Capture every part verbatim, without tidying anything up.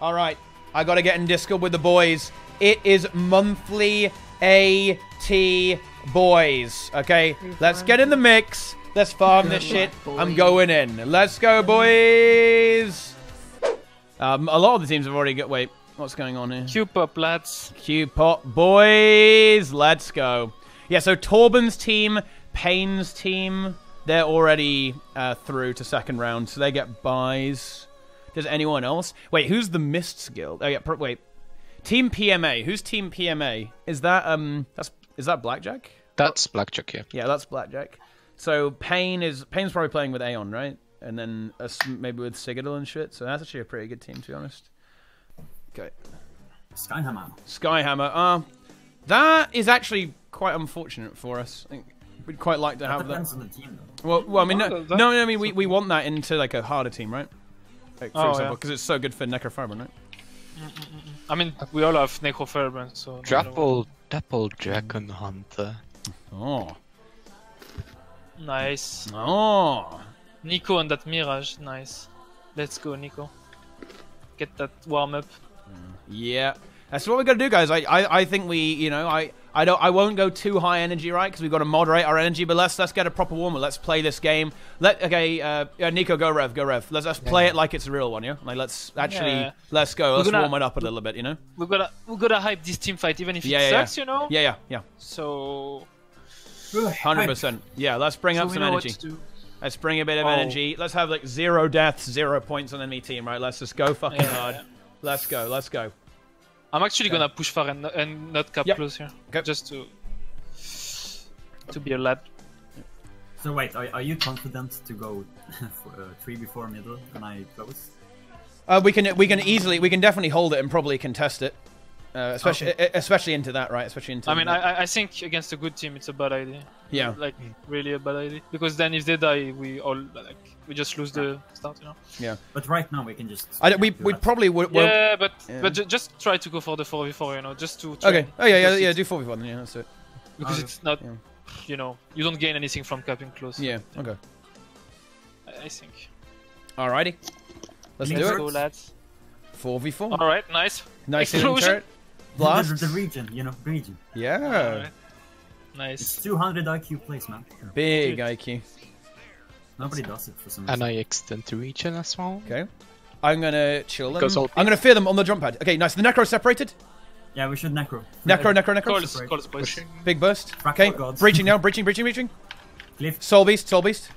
All right. I got to get in Discord with the boys. It is monthly AT boys. Okay. Let's get in the mix. Let's farm this shit. I'm going in. Let's go, boys. Um, a lot of the teams have already got... Wait. What's going on here? Q-pop, lads. Q-pop, boys. Let's go. Yeah, so Torben's team, Payne's team, they're already uh, through to second round, so they get buys. Does anyone else? Wait, who's the Mists Guild? Oh yeah, pro wait. Team P M A. Who's Team P M A? Is that um? That's is that Blackjack? That's Blackjack, yeah. Yeah, that's Blackjack. So Payne is Payne's probably playing with Aeon, right? And then uh, maybe with Sigidal and shit. So that's actually a pretty good team, to be honest. Okay. Skyhammer. Skyhammer. Uh, that is actually quite unfortunate for us. I think we'd quite like to that have that. On the team, well, well, I mean, no, no, no, I mean, we, we want that into like a harder team, right? Like, for oh, example, because yeah. It's so good for Necroferber, right? I mean, we all have Necroferber, so. Double, double Dragon Hunter. Oh. Nice. Oh. Nico and that Mirage, nice. Let's go, Nico. Get that warm up. Yeah, that's what we gotta do, guys. I, I, I think we, you know, I, I don't, I won't go too high energy, right? Because we've got to moderate our energy. But let's, let's get a proper warm up. Let's play this game. Let, okay, uh, yeah, Nico, go rev, go rev. Let's, let's yeah. play it like it's a real one, yeah. Like let's actually, yeah. let's go. We're let's gonna, warm it up a little bit, you know. We're gonna, we're gonna hype this team fight, even if it yeah, sucks, yeah. you know. Yeah, yeah, yeah. So, hundred percent. Yeah, let's bring so up some energy. Let's bring a bit of oh. energy. Let's have like zero deaths, zero points on enemy team, right? Let's just go fucking yeah, hard. Yeah. Let's go, let's go. I'm actually yeah. gonna push far and, and not cap yep. close here. Okay. Just to to be a lad. So wait, are, are you confident to go for, uh, three before middle when I close? Uh, we can we can easily, we can definitely hold it and probably contest it. Uh, especially okay. especially into that, right? Especially into. I mean, that. I I think against a good team, it's a bad idea. Yeah. Like really a bad idea, because then if they die, we all like we just lose yeah. the start, you know. Yeah. But right now we can just. I don't, we we that. probably would. Yeah, but yeah. but just try to go for the four v four, you know, just to. Train. Okay. Oh yeah, yeah, yeah. Do four v one, then, yeah, that's it. Because oh, it's not, yeah. you know, you don't gain anything from capping close. Yeah. So, okay. I, I think. Alrighty. Let's do it. Go, lads. four v four. All right. Nice. Nice turret. Blast. The region, you know, region. Yeah. Right. Nice. It's two hundred I Q place, man. Big Dude. I Q. Nobody does it for some reason. And I extend the region as well. Okay. I'm gonna chill them. I'm gonna fear them on the jump pad. Okay, nice. The Necro separated. Yeah, we should Necro. Necro, yeah. Necro, Necro. Call us, call us push. Big burst. Okay. Breaching now. Breaching, breaching, breaching. Cliff. Soul Beast, Soul Beast.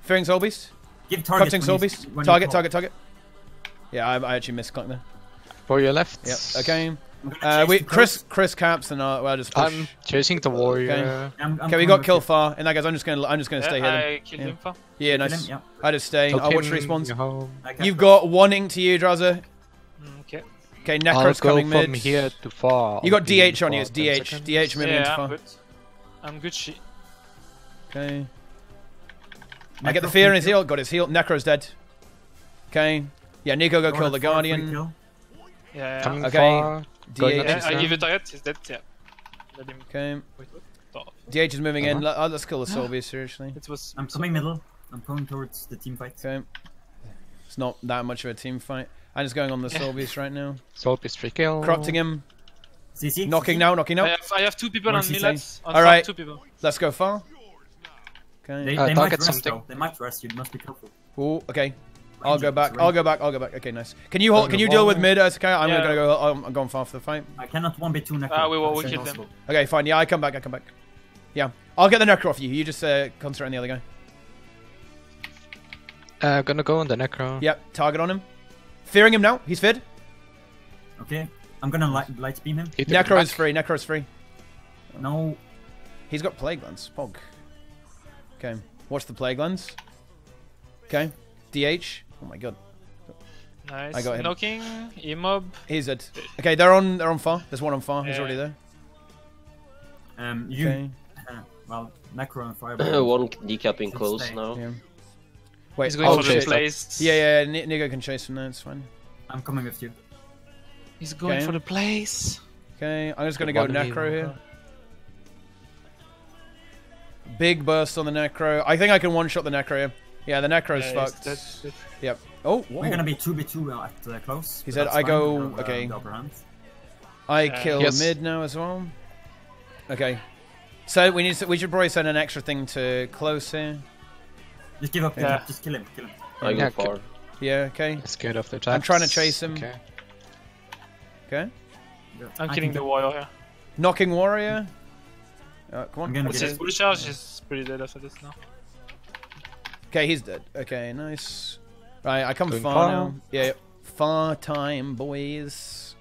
Fearing Soul Beast. Give target. Cutting Soul Beast. Target, target, target. Yeah, I, I actually missed click there. For your left. Yep. Okay. Uh, we Chris Chris caps and I well, just push. I'm chasing the warrior. Okay, I'm, I'm okay we got kill far, and that guys I'm just gonna I'm just gonna yeah, stay I here. Then. Him yeah. yeah, nice. Him, yeah. I just stay. I'll, I'll watch respawns. You've go. got one ink to you, Draza. Okay. Okay, Necro's coming mid. From here to far. You got D H on you. It's D H. D H moving yeah, far. Good. I'm good. She. Okay. Necro I get the fear in his heal. Got his heal. Necro's dead. Okay. Yeah, Nico go kill the guardian. Yeah. yeah. Okay. D H. I give you target. He's dead. Yeah. Let him. Okay. Wait, D H is moving uh-huh. in. Oh, let's kill the Solby, seriously. It was. I'm coming middle. I'm going towards the team fight. Okay. It's not that much of a team fight. I'm just going on the Solby's right now. Solby's free kill. Corrupting him. C C. Knocking C C. now. Knocking now. I have, I have two people One on me. Let's. All right. Two people. Let's go far. Okay. They, uh, they might rest. Though. They might rest. You must be careful. Oh. Okay. I'll go back. I'll go back. I'll go back. Okay, nice. Can you hold, can you deal with mid? Okay, I'm yeah. gonna go. I'm, I'm going far for the fight. I cannot one v two Necro. Ah, uh, we will kill them. Okay, fine. Yeah, I come back. I come back. Yeah, I'll get the Necro off you. You just uh, concentrate on the other guy. I'm uh, gonna go on the Necro. Yep, target on him. Fearing him now. He's feared. Okay, I'm gonna light, light beam him. Necro is free. Necro is free. No. He's got plague lens. Pog. Okay, watch the plague lens. Okay, D H. Oh my god. Nice. I got him. Knocking, E-mob. He's dead. Okay, they're on they're on far. There's one on far. He's yeah. already there. Um, you... Okay. Uh, well, Necro and Fireball. One decapping close stay. now. Yeah. Wait, he's going oh, for the place. Yeah, yeah, yeah. N Nigo can chase him now. It's fine. I'm coming with you. He's going okay. for the place. Okay, I'm just going to go Necro here. Big burst on the Necro. I think I can one-shot the Necro here. Yeah, the necro's yeah, fucked. That's, that's... Yep. Oh, whoa. We're gonna be two v two at uh, close. He said I fine. go. Have, okay. Uh, I uh, kill yes. mid now as well. Okay. So we need. To, we should probably send an extra thing to close here. Just give up. Yeah. Just kill him. Kill him. I go far. Yeah. Okay. Scared off their attacks. I'm trying to chase him. Okay. Okay. Yeah. I'm killing the warrior here. Knocking warrior. Uh, come on. Gonna his full charge yeah. is pretty dead after this now. Okay, he's dead. Okay, nice. Right, I come Doing far, far now. Yeah, yeah, far time, boys.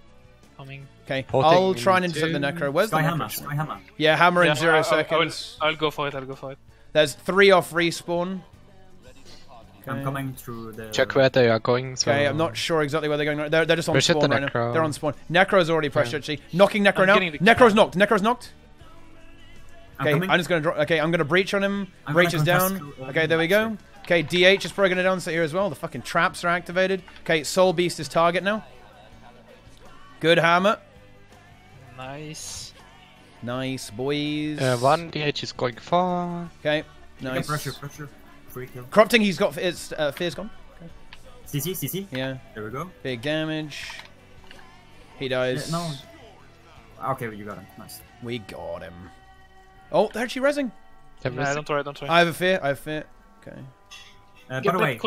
Coming. Okay, I'll try and intercept the necro. Where's Sky the hammer? Sky hammer. Yeah, hammer in yeah, zero I'll, seconds. I'll, I'll go for it. I'll go for it. There's three off respawn. Okay. I'm coming through the... Check where they are going. So... Okay, I'm not sure exactly where they're going. They're, they're just on We're spawn the right necro. now. They're on spawn. Necro's already pressured. Yeah. She knocking necro I'm now. The... Necro's knocked. Necro's knocked. Okay, I'm, I'm just gonna drop. Okay, I'm gonna breach on him. I'm breach is down. Okay, there we go. Okay, D H is probably gonna down sit here as well. The fucking traps are activated. Okay, Soul Beast is target now. Good hammer. Nice. Nice, boys. Uh, one D H is going far. Okay, nice. Pressure, pressure. Free kill. Corrupting, he's got. It's uh, fear's gone. Okay. C C, C C. Yeah. There we go. Big damage. He dies. Yeah, no. Okay, well, you got him. Nice. We got him. Oh, they're actually rezzing. Yeah, no, don't worry, don't worry. I have a fear, I have a fear. Okay. Uh, by the way,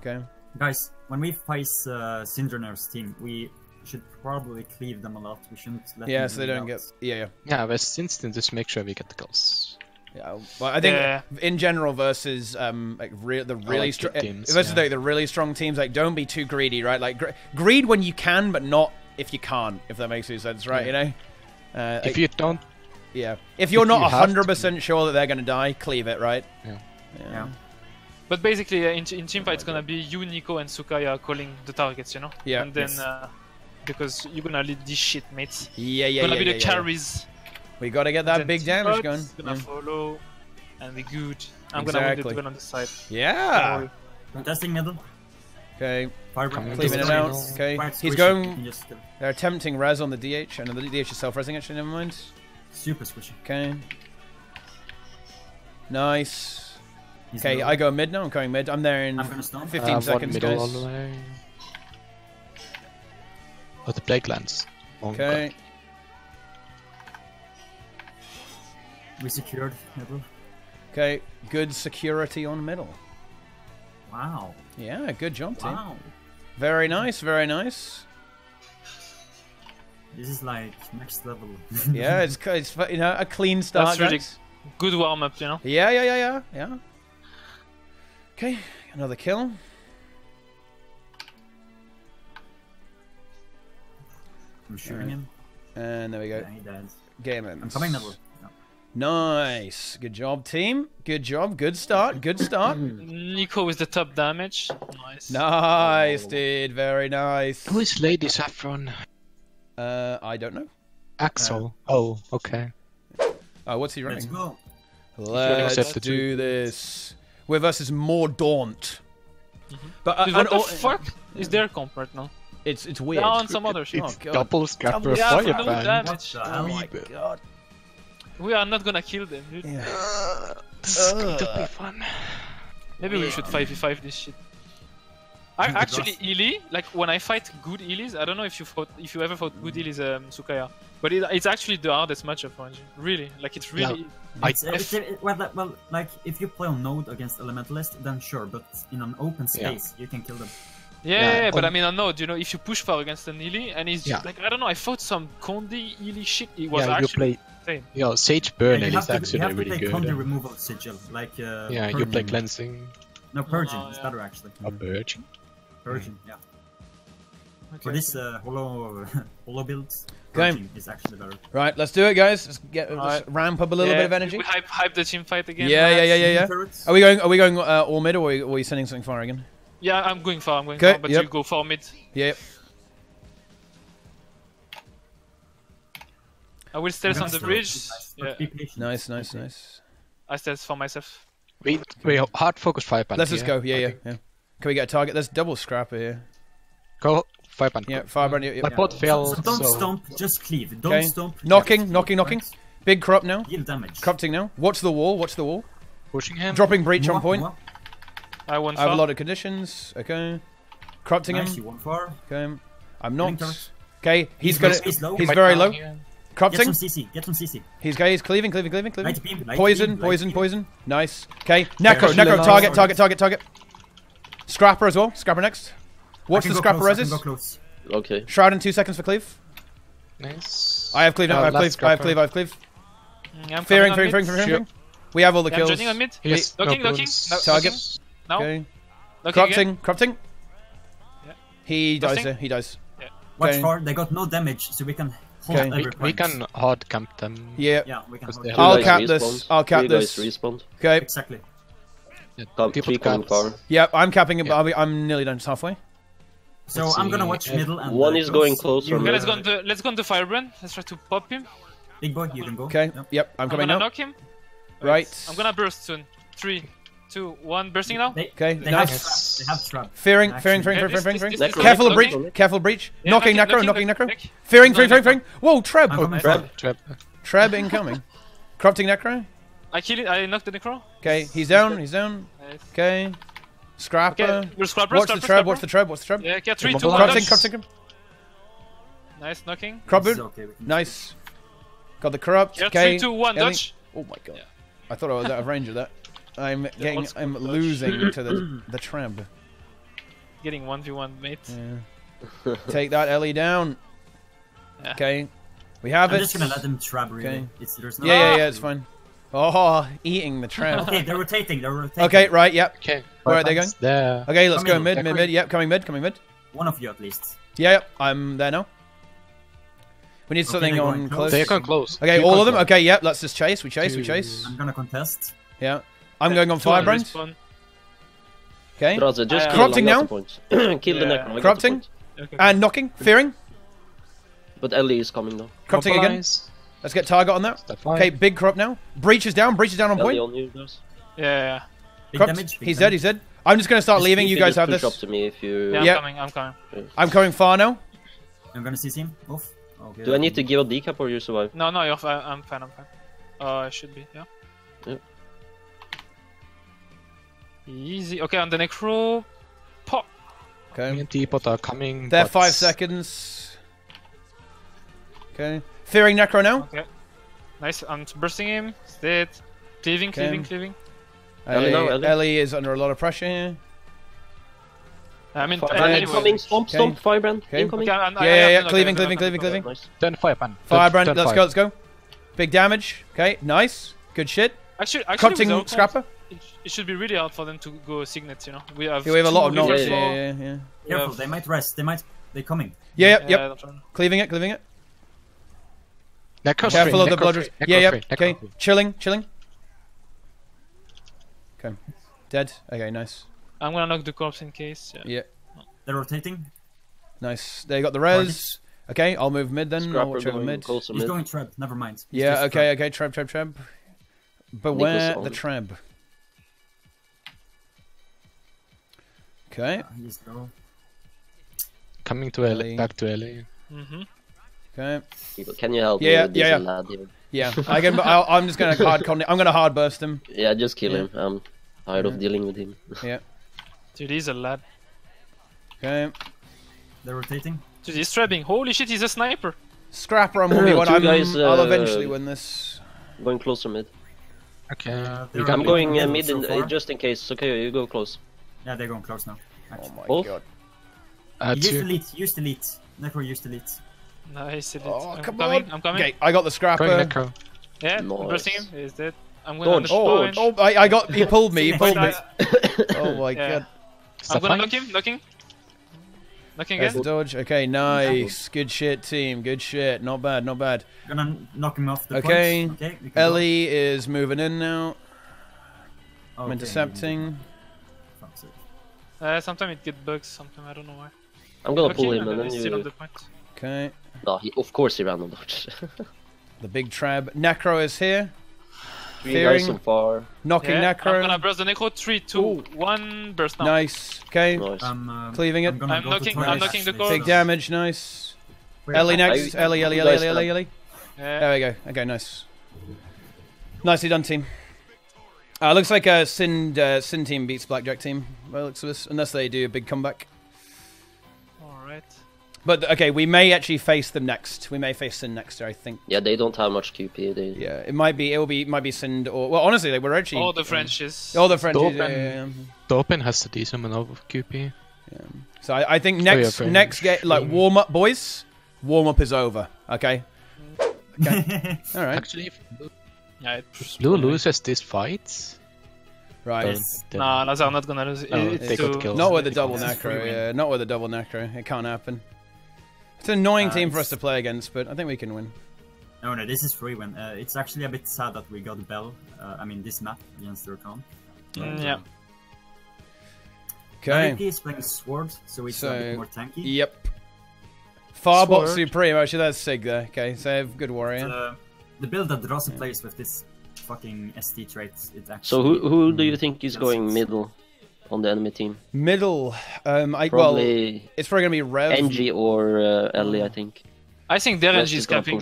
okay. guys, when we face uh, Syndroner's team, we should probably cleave them a lot. We shouldn't let yeah, them Yeah, so they don't out. get... Yeah, yeah. Yeah, but since then, just make sure we get the kills. Yeah, well, I think yeah. in general versus um like re the really like strong teams, versus yeah. like the really strong teams, like don't be too greedy, right? Like gre greed when you can, but not if you can't. If that makes any sense, right? Yeah. You know, uh, if like, you don't. Yeah. If you're if not one hundred percent sure that they're gonna die, cleave it, right? Yeah. Yeah. yeah. But basically, uh, in, in teamfight, it's gonna be you, Nico, and Sukaya calling the targets, you know? Yeah. And then, yes. uh, because you're gonna lead this shit, mates. Yeah, yeah, gonna yeah. Gonna be yeah, the yeah, carries. We gotta get that big damage going. gonna yeah. follow, and we're good. I'm exactly. gonna win the duel on the side. Yeah! Fantastic middle. Okay. Cleaving it out. Okay. He's going. Just... They're attempting res on the D H, and the D H is self resing, actually, never mind. Super squishy. Okay. Nice. He's okay, middle. I go mid now. I'm going mid. I'm there in I'm gonna fifteen uh, seconds, guys. All the way. Oh, the plague lands. Oh, okay. God. We secured middle. Okay, good security on middle. Wow. Yeah, good job, team. Wow. Very nice. Very nice. This is like next level. yeah, it's it's you know a clean start. That's really good warm up, you know. Yeah, yeah, yeah, yeah, yeah. Okay, another kill. I'm shooting yeah. him. And there we go. Yeah, he dies. Game ends. I'm coming level. No. Nice, good job, team. Good job, good start, good start. Nico with the top damage. Nice. Nice, oh. dude. Very nice. Who is Lady Saffron? Uh, I don't know. Axel. Uh, oh, okay. Oh, what's he running? Let's go. Let's, Let's do two. this. We're versus Mordaunt. Mm-hmm. But uh, Dude, what the all, fuck uh, is their comp right now? It's it's weird. Down some other shit. It's oh, double scatter yeah, fire no damage. Oh my god. We are not gonna kill them, dude. Yeah. Uh, this is going to be fun. Maybe yeah. we should five v five this shit. I actually Illy, like when I fight good Illys, I don't know if you fought, if you ever fought good Illys, um, Sukaya, but it, it's actually the hardest matchup for N G. Really, like it's really. Yeah. It's, it's, it, well, well, like if you play on Node against Elementalist, then sure, but in an open space yeah. you can kill them. Yeah, yeah, yeah but I mean on Node, you know, if you push far against an Illy, and it's yeah. like I don't know, I fought some Condi Illy shit. It was yeah, actually. You play... Same. Yeah, Sage Burn yeah, is actually to, really good. You have to play Condi removal sigil, like. Uh, yeah, you play cleansing. No, Purging oh, is yeah. better actually. A Purging? Purging, yeah. Okay. For this uh, holo, holo build, Purging okay. is actually better. Right, let's do it guys. Let's get let's right. ramp up a little yeah. bit of energy. We hype, hype the team fight again. Yeah, yeah, yeah, yeah. yeah. Turrets. Are we going Are we going uh, all mid or are, we, or are you sending something far again? Yeah, I'm going far, I'm going okay. far, but yep. you go far mid. Yep. I will stealth on the bridge. Yeah. Nice, nice, okay. nice. I stealth for myself. We we hard focus five band. Let's just go. Yeah, yeah, yeah. Can we get a target? There's double scrapper here. Go five band. Yeah, five band. Yeah. My pot failed. So don't so. stomp. Just cleave. Don't okay. stomp. Knocking, yeah, knocking, knocking. Right. Big corrupt now. Damage. Corrupting now. Watch the wall. Watch the wall. Pushing him. Dropping breach on point. I won. I have a lot of conditions. Okay. Corrupting nice, him. One far. Okay. I'm not. Okay. He's, he's gonna. He's, low. he's very low. Yeah. Corrupting. Get some C C. Get some C C. He's okay. He's cleaving, cleaving, cleaving, cleaving. Beam, poison, beam, poison, beam. poison. Nice. Okay. Necro, Necro. Target, target, target, target. Scrapper as well. Scrapper next. Watch the Scrapper reses. Okay. Shroud in two seconds for cleave. Nice. I have cleave now. I have cleave. I have cleave. I have cleave. I'm fearing, fearing, fearing, fearing, fearing. We have all the kills. I'm joining on mid. Yes. Locking, locking. Target. No. Corrupting, corrupting. He dies there. He dies. Watch for. They got no damage, so we can. Okay. We, we can hard camp them. Yeah. Yeah, we can. I'll cap respawned. this. I'll cap three this. Respawn. Okay. Exactly. Yeah, Camp, three power. Yeah, I'm capping it, yeah. but I'm nearly done. It's halfway. So let's I'm see. gonna watch yeah. middle and. One is going close. Okay, let's go into let's go into Firebrand. Let's try to pop him. Big boy, you can go. Okay. Yep. yep I'm, I'm coming gonna now. Knock him. Right. right. I'm gonna burst soon. Three, two, one. Bursting now. They, okay. They nice. Have they have fearing, fearing, fearing, fearing, fearing, fearing. Careful breach. Careful breach. Yeah, knocking necro. Knocking necro. Fearing, fearing, fearing, fearing. Whoa, Treb. Oh, Treb. Treb. Treb incoming. Corrupting necro. I kill it. I knocked the necro. Okay, he's down. He's down. Okay. Scrapper. Okay. Watch scrapper, the treb. Watch the treb. Watch the treb. Yeah, yeah. Three, two, one. Corrupting. Corrupting. Nice knocking. Corrupted. Okay, nice. Got the corrupt. Yeah, okay. Three, two, one. Dodge. Oh my god. Yeah. I thought I was out of range of that. I'm yeah, getting. I'm dodge. losing to the the treb. Getting one v one, mate. Yeah. Take that Ellie down. Yeah. Okay. We have I'm it. I'm just gonna let them treb. Really. Okay. It's, there's no yeah, yeah, yeah. It's fine. Oh, eating the trap. Okay, they're rotating, they're rotating. Okay, right, yep. Okay. Alright, they're going. There. Okay, let's coming, go mid, mid, mid. Yep, coming mid, coming mid. One of you at least. Yeah, yep, I'm there now. We need okay, something on close. They're going close. Okay, all of them? Close. Okay, yep, let's just chase, we chase, Two. we chase. I'm gonna contest. Yeah. I'm yeah, going on Firebrand. Okay. Just uh, corrupting now. Kill the yeah. necro. Corrupting. Okay. And knocking, fearing. But Ellie is coming now. Corrupting Mobilize. again. Let's get target on that. Okay, big corrupt now. Breach is down. Breach is down on point. On you, yeah. yeah. Corrupt. Damage, he's damage. dead. He's dead. I'm just gonna start leaving. You guys have this. Up to me if you... Yeah, I'm yeah. coming. I'm coming. Yeah. I'm coming far now. I'm gonna C C him. Oof. Okay. Do I need to give a decap or you survive? No, no. You're fine. I'm fine. I'm fine. Uh, I should be. Yeah. yeah. Easy. Okay, on the necro. Pop. Okay. Teapot are coming. They're but... five seconds. Okay. Fearing necro now. Okay. Nice. I'm bursting him. He's dead. Cleaving, cleaving, okay. cleaving. Ellie, Ellie. Ellie. Ellie is under a lot of pressure here. I mean, incoming, stomp, stomp, Firebrand. Incoming. Yeah, yeah, yeah. Cleaving, cleaving, cleaving, cleaving. Turn Firebrand. Firebrand. Let's go, let's go. Big damage. Okay, nice. Good shit. Actually, actually, Scrapper. It should be really hard for them to go Signet, you know. We have. Yeah, we have a lot of knowledge. Yeah, yeah, yeah. yeah. Careful, they might rest. They might. They're coming. Yeah, yep, yep. Cleaving it, cleaving it. Necro Careful free, of the blood. Free, yeah, yeah. Free, okay, free. chilling, chilling. Okay, dead. Okay, nice. I'm gonna knock the corpse in case. Yeah. yeah. They're rotating. Nice. They got the res. Okay, I'll move mid then. Scrapper I'll watch over mid. He's mid. going treb. Never mind. He's yeah. Okay. Okay. Treb. Treb. Treb. Beware the treb. Okay. Uh, Coming to L A. L A. Back to L A. Mm-hmm. Okay. Can you help yeah, me with yeah, this yeah. lad here? Yeah, I can, I'll, I'm just gonna hard con I'm gonna hard burst him. Yeah, just kill yeah. him. I'm tired yeah. of dealing with him. Yeah. Dude, he's a lad. Okay. They're rotating. Dude, he's trapping. Holy shit, he's a sniper. Scrapper on one. I'm, guys, uh, I'll eventually win this. Going closer mid. Okay. Uh, I'm going uh, mid so in, uh, just in case. Okay, you go close. Yeah, they're going close now. Actually. Oh my Both? god. Uh, use the lead. Use the lead. Necro, use the lead. Nice. Oh, I'm come coming. on. I'm coming. Okay, I got the Scrapper. Necro. Yeah, nice. I'm bursting him. He's dead. I'm going to oh, oh, I, I got. He pulled me. He pulled me. Oh my yeah. god. I'm going to knock him. Knocking. Knocking again. Dodge. Okay, nice. Good shit, team. Good shit. Not bad. Not bad. I'm going to knock him off the Okay. okay Ellie go. is moving in now. Okay. I'm intercepting. Uh, sometimes it gets bugs. Sometimes I don't know why. I'm going to pull him and then you... on the point. Okay. No, he, of course he ran on dodge. The big trab. Necro is here. Three Fearing. guys so far. Knocking yeah, Necro. I'm gonna burst the Necro. three, two, one, burst now. Nice. Okay. Nice. I'm, um, Cleaving it. I'm, I'm knocking, I'm knocking the core. Big damage, nice. Where Ellie next. I, Ellie, Ellie, Ellie, Ellie, Ellie, Ellie. Yeah. There we go. Okay, nice. Nicely done, team. Uh, looks like uh, Sin uh, Sin team beats Blackjack team by the looks of this, unless they do a big comeback. All right. But okay, we may actually face them next. We may face Sin next, I think. Yeah, they don't have much Q P. They... Yeah, it might be. It will be. Might be Sin or well, honestly, they were actually all the Frenchies. Um, all the Frenchies. Dopen, yeah, yeah, yeah. Dopen has a decent amount of Q P. Yeah. So I, I think next oh, yeah, next game, like warm up, boys. Warm up is over. Okay. Okay. All right. Actually. Yeah, Blue loses these fights. Right. Nah, no, I'm not gonna lose. It, oh, it's they too... got kills. Not with the double necro. Yeah, not with the double necro. It can't happen. It's an annoying uh, team for us to play against, but I think we can win. No, no, this is free win. Uh, it's actually a bit sad that we got Bell. Uh, I mean, this map against Rakan. Mm, yeah. Okay. He is playing Sword, so it's so, a bit more tanky. Yep. Farbot Supreme. Actually, that's Sig there. Okay, so good warrior. Uh, The build that Rosa yeah. plays with this fucking S T trait, it's actually... So who, who do you think is going middle on the enemy team? Middle? Um, I, probably well, it's probably going to be Rev. N G or uh, Ellie, I think. I think their N G is capping.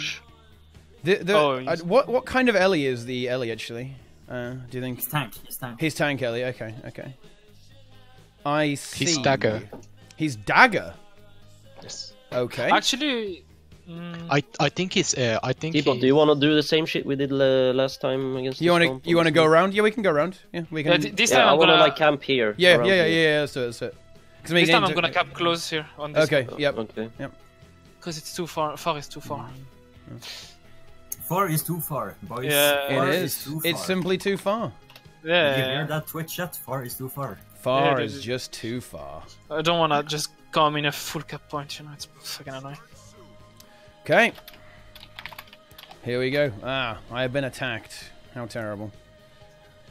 The, the, oh, uh, what, what kind of Ellie is the Ellie, actually? Uh, do you think? He's tank. He's tank. He's tank Ellie, okay, okay. I see. He's dagger. He's dagger? Yes. Okay. Actually... Mm. I I think it's uh, I think. T-Bot, do you want to do the same shit we did uh, last time against? You want to you want to go around? Yeah, we can go around. Yeah, we can. Yeah, this time yeah, I'm I wanna... gonna like camp here. Yeah, yeah, yeah, yeah, yeah. That's it. That's it. This time I'm gonna camp close here on this. Okay. One. Yep. Okay. Yep. Because it's too far. Far is too far. Yeah. Far is too far, boys. Yeah, far it is. is it's simply too far. Yeah. You hear that Twitch chat? Far is too far. Far yeah, is just too far. I don't wanna just come in a full cap point. You know, it's fucking annoying. Okay, here we go. Ah, I have been attacked. How terrible.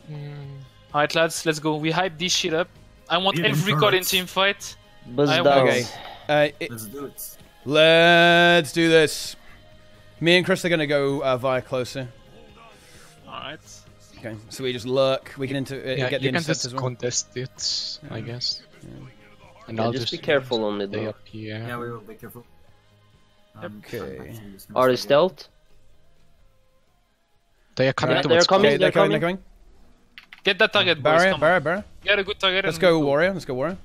Mm. Alright lads, let's go. We hype this shit up. I want Even every god in team fight. Buzz I want... Okay. Uh, it... Let's do it. Let's do this. Me and Chris are going to go uh, via closer. Alright. Okay, so we just lurk. We can inter uh, yeah, get the intercept as well. You can just contest it, I guess. Yeah. And yeah, I'll just, just be careful on the door. Yeah. yeah, we will be careful. Okay. Are they stealth? They are coming. Yeah, they're coming. They're, they're coming. coming. Get that target, Barry. Barry. Barry. Get a good target. Let's go, warrior. Let's go, warrior.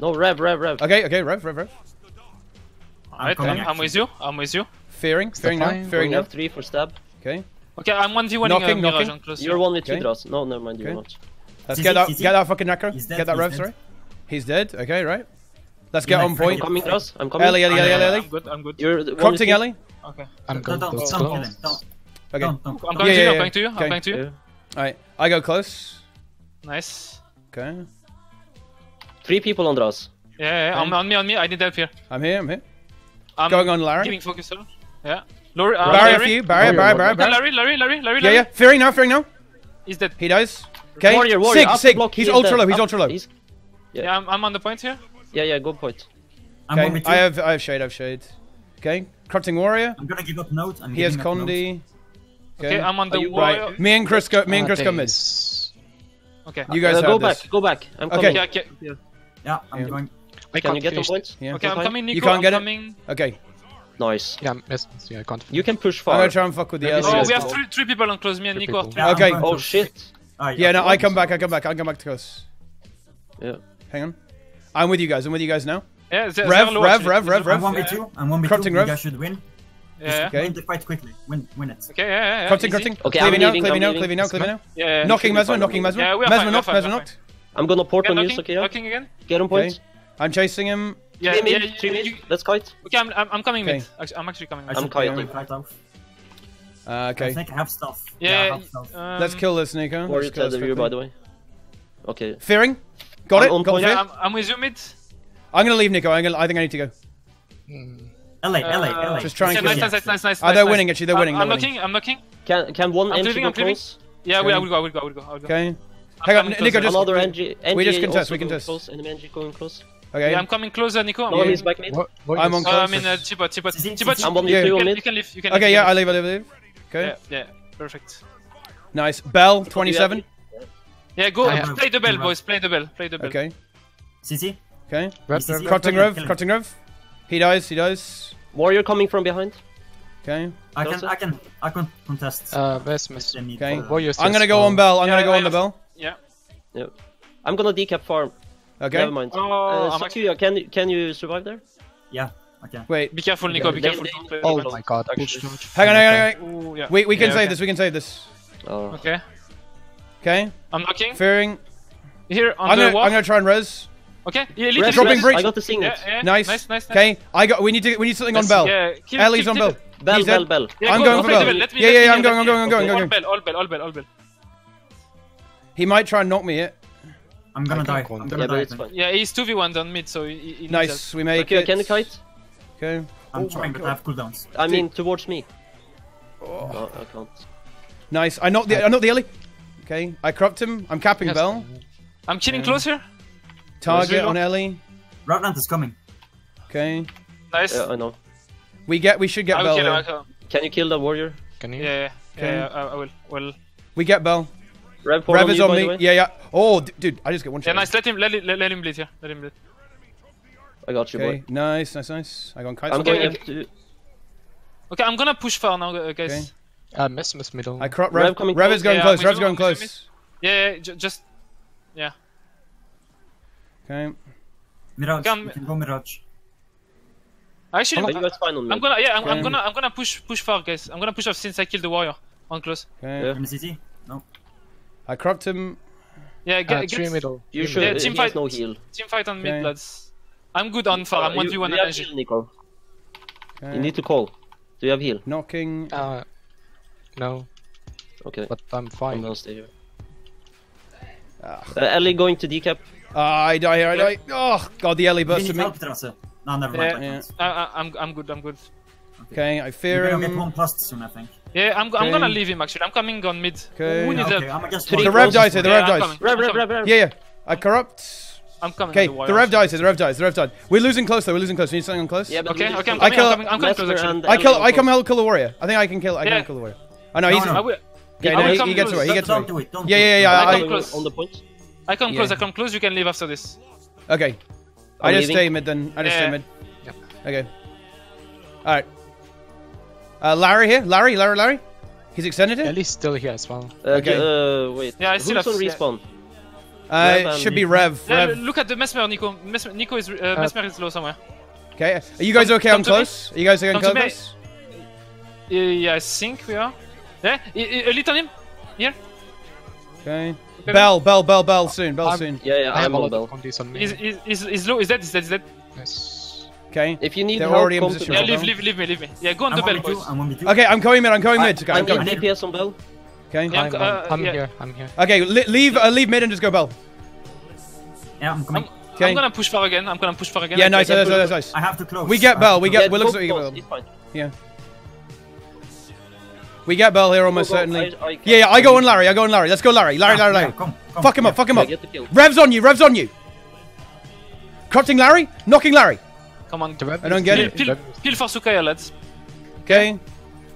No, rev, rev, rev. Okay, okay, rev, rev, rev. Alright, I'm, I'm with you. I'm with you. Fearing, fearing now, fearing now. Three for stab. Okay. Okay, I'm one v one. Knocking, knocking. You're one with two draws. No, never mind. You're not. Let's get that, get that fucking necro. Get that rev, sorry. He's dead. Okay, right. Let's get yeah, on point. I'm coming, Ross. I'm coming. Ellie, Ellie, Ellie, Ellie. Ellie. I'm good, I'm good. You're Cocting Ellie. Okay. I'm going to close. Don't, don't. Okay. Don't, don't. I'm going yeah, to you, yeah, I'm going yeah. to you, I'm okay. going to you. Yeah. Alright, I go close. Nice. Okay. Three people on Ross. Yeah, yeah. On, on me, on me. I need help here. I'm here, I'm here. I'm going on Larry. Giving focus on. Yeah. Larry, uh, Barry, Larry. Barry, Barry, Barry, Barry. Larry, Larry, Larry, Larry. Yeah, yeah. Fearing now, fearing now. He's dead. He dies. Okay. Warrior, warrior. Sig, Sig. He's ultra low, he's ultra low. Yeah, I'm on the point here. Yeah, yeah, go point. Okay, I have, I have shade, I have shade. Okay, corrupting warrior. I'm gonna give up note. I'm he has Condi. Okay. okay, I'm on the you, warrior. Right. Me and Chris go. Me and Chris go mid. Okay, you guys uh, have go this. back, go back. I'm okay. coming. Yeah, okay. yeah. yeah I'm yeah. going. I Can you get the points? Yeah. Okay, I'm coming. Nico. You can't I'm get coming. It. Okay. Nice. Yeah, yeah, I can't. You can push far. I'm gonna try and fuck with the other. Oh, we have three, three people on close. Me and Nico. Okay. Oh shit. Yeah, no, I come back. I come back. I come back to close. Yeah. Hang on. I'm with you guys. I'm with you guys now. Yeah, Rev, Rev, Rev, Rev, Rev, Rev. I'm one v two. I'm one v two. You guys should win. Yeah. Okay. Win the fight quickly. Win, win it. Okay. Yeah. yeah corrupting, corrupting. Okay. Cleaving now. Cleaving now. Cleaving now. Cleaving now. Yeah. Knocking Mesmer. Knocking Mesmer. Mesmer knocked. Mesmer knocked. I'm gonna port on you. Okay. Knocking again. Get on point. I'm chasing him. Yeah. Three. Let's kite. Okay. I'm. I'm coming mid. I'm actually coming. I'm kiting. Okay. I think I have stuff. Yeah. Let's kill this, Nico. Warrior to the view, by the way. Okay. Fearing. Got I'm it, got yeah, I'm, I'm with you mid. I'm gonna leave Nico, I'm gonna, I think I need to go. L A, L A, L A. Just try and kill nice, nice, nice, nice, nice, oh, they're nice. winning actually, they're I'm, winning. They're I'm winning. knocking, I'm knocking. Can, can one M G go close? Yeah, okay. we, I will go, I will go, I will go. Okay. Hang on, Nico, just... Another N G, N G we just contest, we contest. Close. Enemy N G going close. Okay. Yeah, I'm coming closer, Nico. No, he's back mid. I'm on close. I'm in T-Bot, T-Bot, T-Bot. I'm on mid. You can leave, you can leave. Okay, yeah, I leave, I leave, I leave. Okay. Yeah, perfect. Nice. Bell, twenty-seven. Yeah, go. Have, play the bell, boys. Play the bell. Play the bell. Okay. C C. Okay. Cutting Rev. Cutting Rev. He dies. He dies. Warrior coming from behind. Okay. I can, I can, I can contest. Uh, Vesmus. Okay. For... I'm gonna go on Bell. I'm yeah, gonna go I on the Bell. Yeah. Yep. I'm gonna decap farm. Okay. Never mind. Oh, uh, Sakuya, can you can you survive there? Yeah. Okay. Wait. Be careful, Nico. Be they, careful. They, they, oh my God. Actually. Hang on, hang on, hang on. Ooh, yeah. We we can yeah, save okay. this. We can save this. Oh. Okay. Okay. I'm knocking. Fearing. Here on I'm the gonna, wall. I'm gonna try and res. Okay. Yeah, literally. Dropping breach. I got the singlet. Yeah, yeah. Nice. Nice. Nice. Okay. Nice. I got. We need to. We need something That's, on Bell. Yeah. Keep, Ellie's keep, on Bell. Bell, He's Bell, Bell. Yeah, I'm go, going for Bell. Bell. Me, yeah, yeah, yeah, I'm going, I'm going, I'm going, I'm going. All Bell, all Bell, all Bell, all Bell. He might try and knock me it. I'm gonna die. I'm gonna yeah, die. Yeah, he's two v one down mid, so he, he Nice, needs we make okay, it. Can you kite? Okay. I'm oh trying, but I have cooldowns. I mean, towards me. Oh. No, I can't. Nice, I knocked the, I knocked the Ellie. Okay, I cropped him. I'm capping yes. Bell. I'm chilling okay. closer. Target on Ellie. Ragnant is coming. Okay. Nice. Yeah, I know. We get, we should get Bell. Kill, Can you kill the warrior? Can you? Yeah, yeah, Can yeah, yeah I will. Well, we get Bell. Rev, Rev on is you, on me. Yeah, yeah. Oh, dude, I just get one shot. Yeah, nice. Let him, let, let, let him bleed. Yeah, let him bleed. I got you, okay. boy. Nice, nice, nice. I got kites. I'm going to... Okay, I'm gonna push far now, guys. Okay. Uh, miss, miss middle. I crop Rev. Rev, coming Rev is going yeah, close. Yeah, Rev's going close. Yeah, yeah, just, yeah. Okay. Mirage. Can... We can go Mirage. Actually, I'm, I'm, I'm gonna yeah, I'm, okay. I'm gonna I'm gonna push push far, guys. I'm gonna push off since I killed the warrior on close. Okay. Yeah. No. I cropped him. Yeah, get, uh, get three middle. You should. Yeah, team fight. No heal. Team fight on okay. mid, lads. I'm good on far. I'm one v one energy. Heal, Nico. Okay. You need to call. Do you have heal? Knocking. Uh, no. Okay. But I'm fine. I'm gonna stay here. Uh, Ellie going to decap. Uh, I die here. I die. Oh God, the Ellie burst me. No, never mind. Yeah, yeah. I, I'm, I'm good, I'm good. Okay, okay I fear him. You're gonna get one plus soon, I think. Yeah, I'm, go okay. I'm gonna leave him actually. I'm coming on mid. Okay. Who needs okay, up? The Rev dies here, the yeah, Rev I'm dies. Rev, Rev, Rev, Rev. Yeah, yeah. I corrupt. I'm coming. Okay, the, the Rev dies here, the Rev dies, the Rev dies. We're losing close though, we're losing close. We need something on close. Yeah, okay, okay, okay, I'm coming, I I'm coming, I'm coming close actually. I kill, I come help kill the warrior. I think I can kill, I yeah. can kill the warrior. I oh, know, he's... No, no. Okay, no, he, he gets away, he gets away. Yeah, yeah, yeah. I come close. I come close, I come close, you can leave after this. Okay. I just stay mid then. I just yeah. stay mid. Yep. Okay. Alright. Uh, Larry here. Larry, Larry, Larry. He's extended here. Ellie's still here as well. Uh, okay. Uh, wait. Yeah, I still Who's have... on respawn? Uh, it should be Rev. Yeah, Rev. Look at the Mesmer, Nico. Mesmer, Nico is... Uh, Mesmer uh, is low somewhere. Okay. Are you guys okay on close? Are you guys okay on close? Uh, yeah, I think we are. Yeah? A little him? Here? Okay. Bell, Bell, Bell, Bell soon, Bell I'm, soon. Yeah, yeah, I'm on Bell. He's, he's, he's low, he's dead, he's dead, he's dead. Yes. Okay. If you need They're help, already in position. Yeah, leave, leave, leave me, leave me. Yeah, go on I'm the Bell, boys. Two, okay, I'm going mid, I'm going I, mid. Okay, I'm going mid. D P S on Bell. Okay. Yeah, I'm, uh, I'm yeah. here, I'm here. Okay, leave, uh, leave mid and just go Bell. Yeah, I'm coming. I'm, okay. I'm gonna push far again, I'm gonna push far again. Yeah, nice, nice, nice, nice. I have to close. We get Bell, we get, we'll look at we get Bell. Yeah. We get Bell here almost go, go. certainly. I, I yeah, yeah, I go on Larry, I go on Larry. Let's go Larry, Larry, Larry, Larry. Yeah, come, come. Fuck him yeah, up, fuck him yeah, up. Rev's on you, Rev's on you. Crotting Larry, knocking Larry. Come on, I don't get it. Peel, peel for Sukaya, lads. Okay.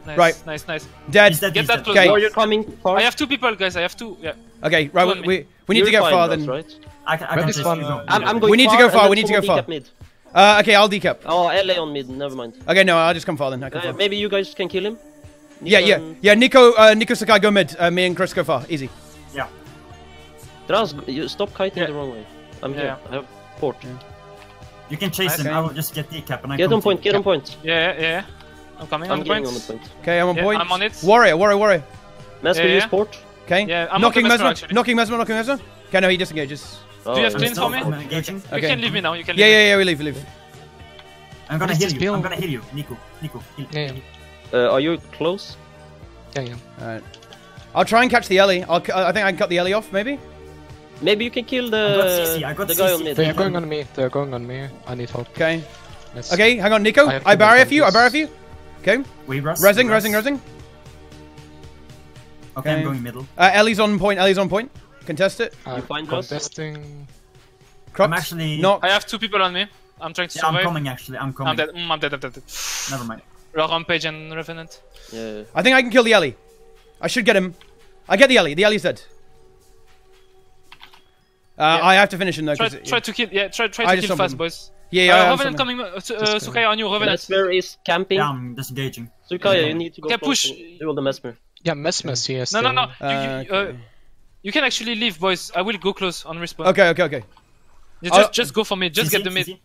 Nice, right. Nice, nice. Dead. He's dead. Get that close. Okay. Warrior coming far. I have two people, guys, I have two. Yeah. Okay, right, we, we, we need You're to get fine, far then. Right? I, I can just, fun, no. I'm, I'm going we need to go far, we need to go far. Uh, okay, I'll decap. Oh, L A on mid, never mind. Okay, no, I'll just come far then. Maybe you guys can kill him. Nico yeah, yeah, yeah. Nico, uh, Nico Sakai go mid. Uh, me and Chris go far. Easy. Yeah. Draz, you stop kiting yeah. the wrong way. I'm yeah. here. I have port. Yeah. You can chase okay. him. I will just get decap and I get on point. Get on point. Yeah, yeah. yeah. I'm coming. I'm on, getting on the point. Okay, I'm on yeah, point. I'm on it. Warrior, warrior, warrior. Mesmer yeah, yeah. use port. Okay. Yeah, I'm knocking Mesmer. Mesmer knocking Mesmer. Knocking Mesmer. Okay, no, he disengages. Oh, Do you have yeah. twins for me? Okay. You can leave me now. You can. Leave yeah, yeah, yeah. We leave, we leave. I'm gonna heal you. I'm gonna heal you, Nico. Nico. Yeah. Uh, are you close? Yeah, yeah. Alright. I'll try and catch the Ellie. I'll c I think I can cut the Ellie off, maybe? Maybe you can kill the, I got C C. I got the guy C C. on mid. They're going on me. They're going on me. I need help. Okay. Yes. Okay, hang on, Nico. I, I barrier for you. I barrier for you. Okay. We rest. Resing, we rest. resing, resing. Okay, okay, I'm going middle. Uh, Ellie's on point. Ellie's on point. Contest it. Uh, you find contesting. Cropped. I'm actually... No. I have two people on me. I'm trying to yeah, survive. I'm coming, actually. I'm coming. I'm dead. Mm, I'm dead. I'm dead. Never mind. Rampage and Revenant. Yeah. I think I can kill the Ellie. I should get him. I get the Ellie. The Ellie's dead. Uh, yeah. I have to finish him though. Try, try yeah. to kill. Yeah. Try, try to kill fast, him. boys. Yeah, yeah. Uh, Revenant coming. Uh, uh, Sukaya on you, Revenant. Mesmer is camping. Yeah, I'm disengaging. Sukaya, yeah. You need to go. Okay, push. Do all the Mesmer. Yeah, Mesmer's here. No, no, no. Uh, you, you, okay. uh, you can actually leave, boys. I will go close on respawn. Okay, okay, okay. You just, just go for mid. Just easy, get the mid. Easy.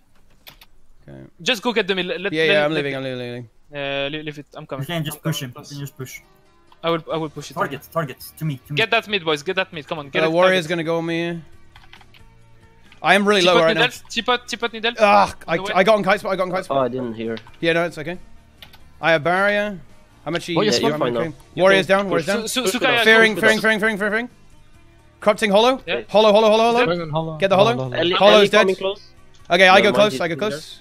Okay. Just go get the mid. Let, yeah, yeah. Let, I'm leaving. I'm leaving. Yeah, leave, leave it. I'm coming. You can just push him. You can just push. I will. I will push it. Target. Target. To me. To me. Get that mid, boys. Get that mid. Come on. Get uh, it. Warrior is gonna go on me. I am really low right now. Teapot, teapot, needle. Ah, I, I got on kite spot, I got on kite spot. Oh, I didn't hear. Yeah, no, it's okay. I have barrier. How much you? Warrior's down, warrior's down. Fearing, fearing, fearing, fearing, fearing. Corrupting hollow. Hollow, hollow, hollow, hollow. Get the hollow. Hollow's dead. Okay, I go close, I go close.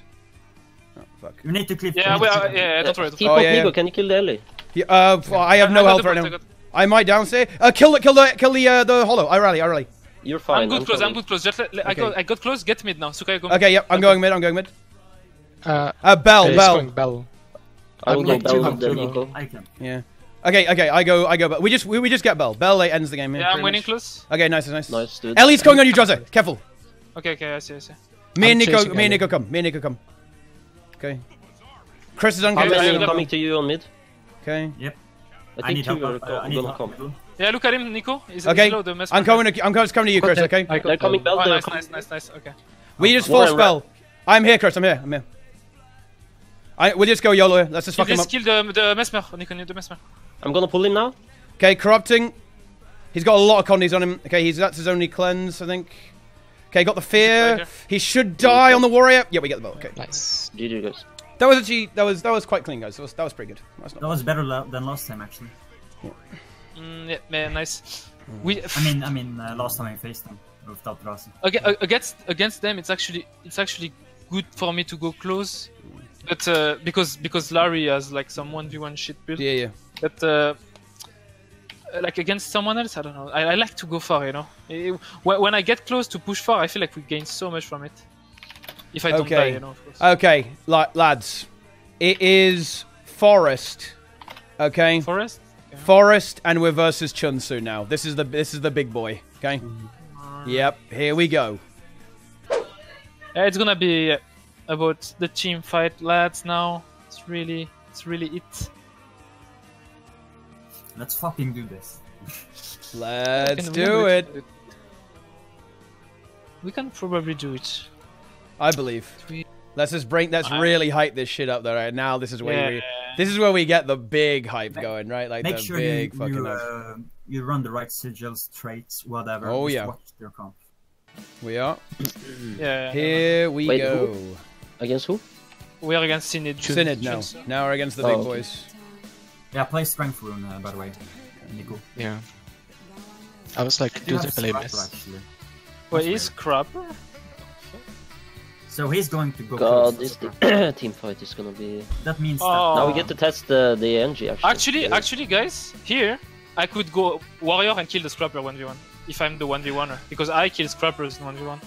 Oh, fuck. You need to clip. Yeah, yeah, don't worry. Teapot, Nigo, can you kill the Ellie? I have no health right now. I might downstay. Kill the, kill the, kill the, the hollow. I rally, I rally. You're fine. I'm good I'm close, coming. I'm good close. Just let, let, okay. I, got, I got close, get mid now. Sukaya, go mid. Okay, yep, I'm okay. going mid, I'm going mid. Uh, uh Bell, uh, Bell. Bell. I will go Bell with the Nico. I can. Yeah. Okay, okay, I go, I go Bell. We just, we, we just get Bell. Bell like, ends the game here. Yeah, I'm winning much. Close. Okay, nice, nice. Nice, dude. Ellie's going on you, Drozza. Careful. Okay, okay, I see, I see. Me and Nico, me and Nico come. Me and Nico come. Okay. Chris is on I'm coming, coming to you on mid. Okay. Yep. I, I think two are gonna come. Yeah, look at him, Nico. Is okay, low, the I'm coming. To, I'm coming to you, Chris. Okay. They're, they're coming. Bell, oh, they're nice, coming. nice, nice, nice. Okay. We just force Bell. I'm here, Chris. I'm here. I'm here. I, we'll just go YOLO. Let's just kill fuck him up. Kill the, the Mesmer, Nico. The Mesmer. I'm gonna pull him now. Okay, corrupting. He's got a lot of condies on him. Okay, he's that's his only cleanse, I think. Okay, got the fear. Right, he should die yeah. on the warrior. Yeah, we get the ball. Okay. Nice. G G, guys. That was actually that was that was quite clean, guys. That was, that was pretty good. That was, that was better than last time, actually. Yeah. Mm, yeah, man, nice. We, I mean, I mean, uh, last time I faced them without Drossi. Against against them, it's actually it's actually good for me to go close, but uh, because because Larry has like some one v one shit build. Yeah, yeah. But uh, like against someone else, I don't know. I, I like to go far, you know. It, when I get close to push far, I feel like we gain so much from it. If I don't okay. die, you know. Of course. Okay, L lads, it is Forest. Okay. Forest. Forest and we're versus Chunsu now. This is the this is the big boy. Okay. Yep. Here we go. It's gonna be about the team fight, lads. Now it's really it's really it. Let's fucking do this. Let's do it. it. We can probably do it. I believe. Let's just bring. Let's I'm... really hype this shit up, though. Right now, this is where yeah. we. This is where we get the big hype make, going, right? Like make the sure big you, fucking you, uh, you run the right sigils, traits, whatever. Oh just yeah. Watch their comp. We are. yeah. Here we Wait, go. Who? Against who? We are against Synod. Synod now. Now we're against the oh, big okay. boys. Yeah, play strength rune uh, by the way, Nico. Yeah. I was like, do they play this? Wait, is Crapper? So he's going to go. God, this team fight is gonna be. That means oh. that now we get to test the the N G actually. Actually, yeah. actually, guys, here I could go warrior and kill the scrapper one v one if I'm the one v one-er because I kill scrappers in one v one.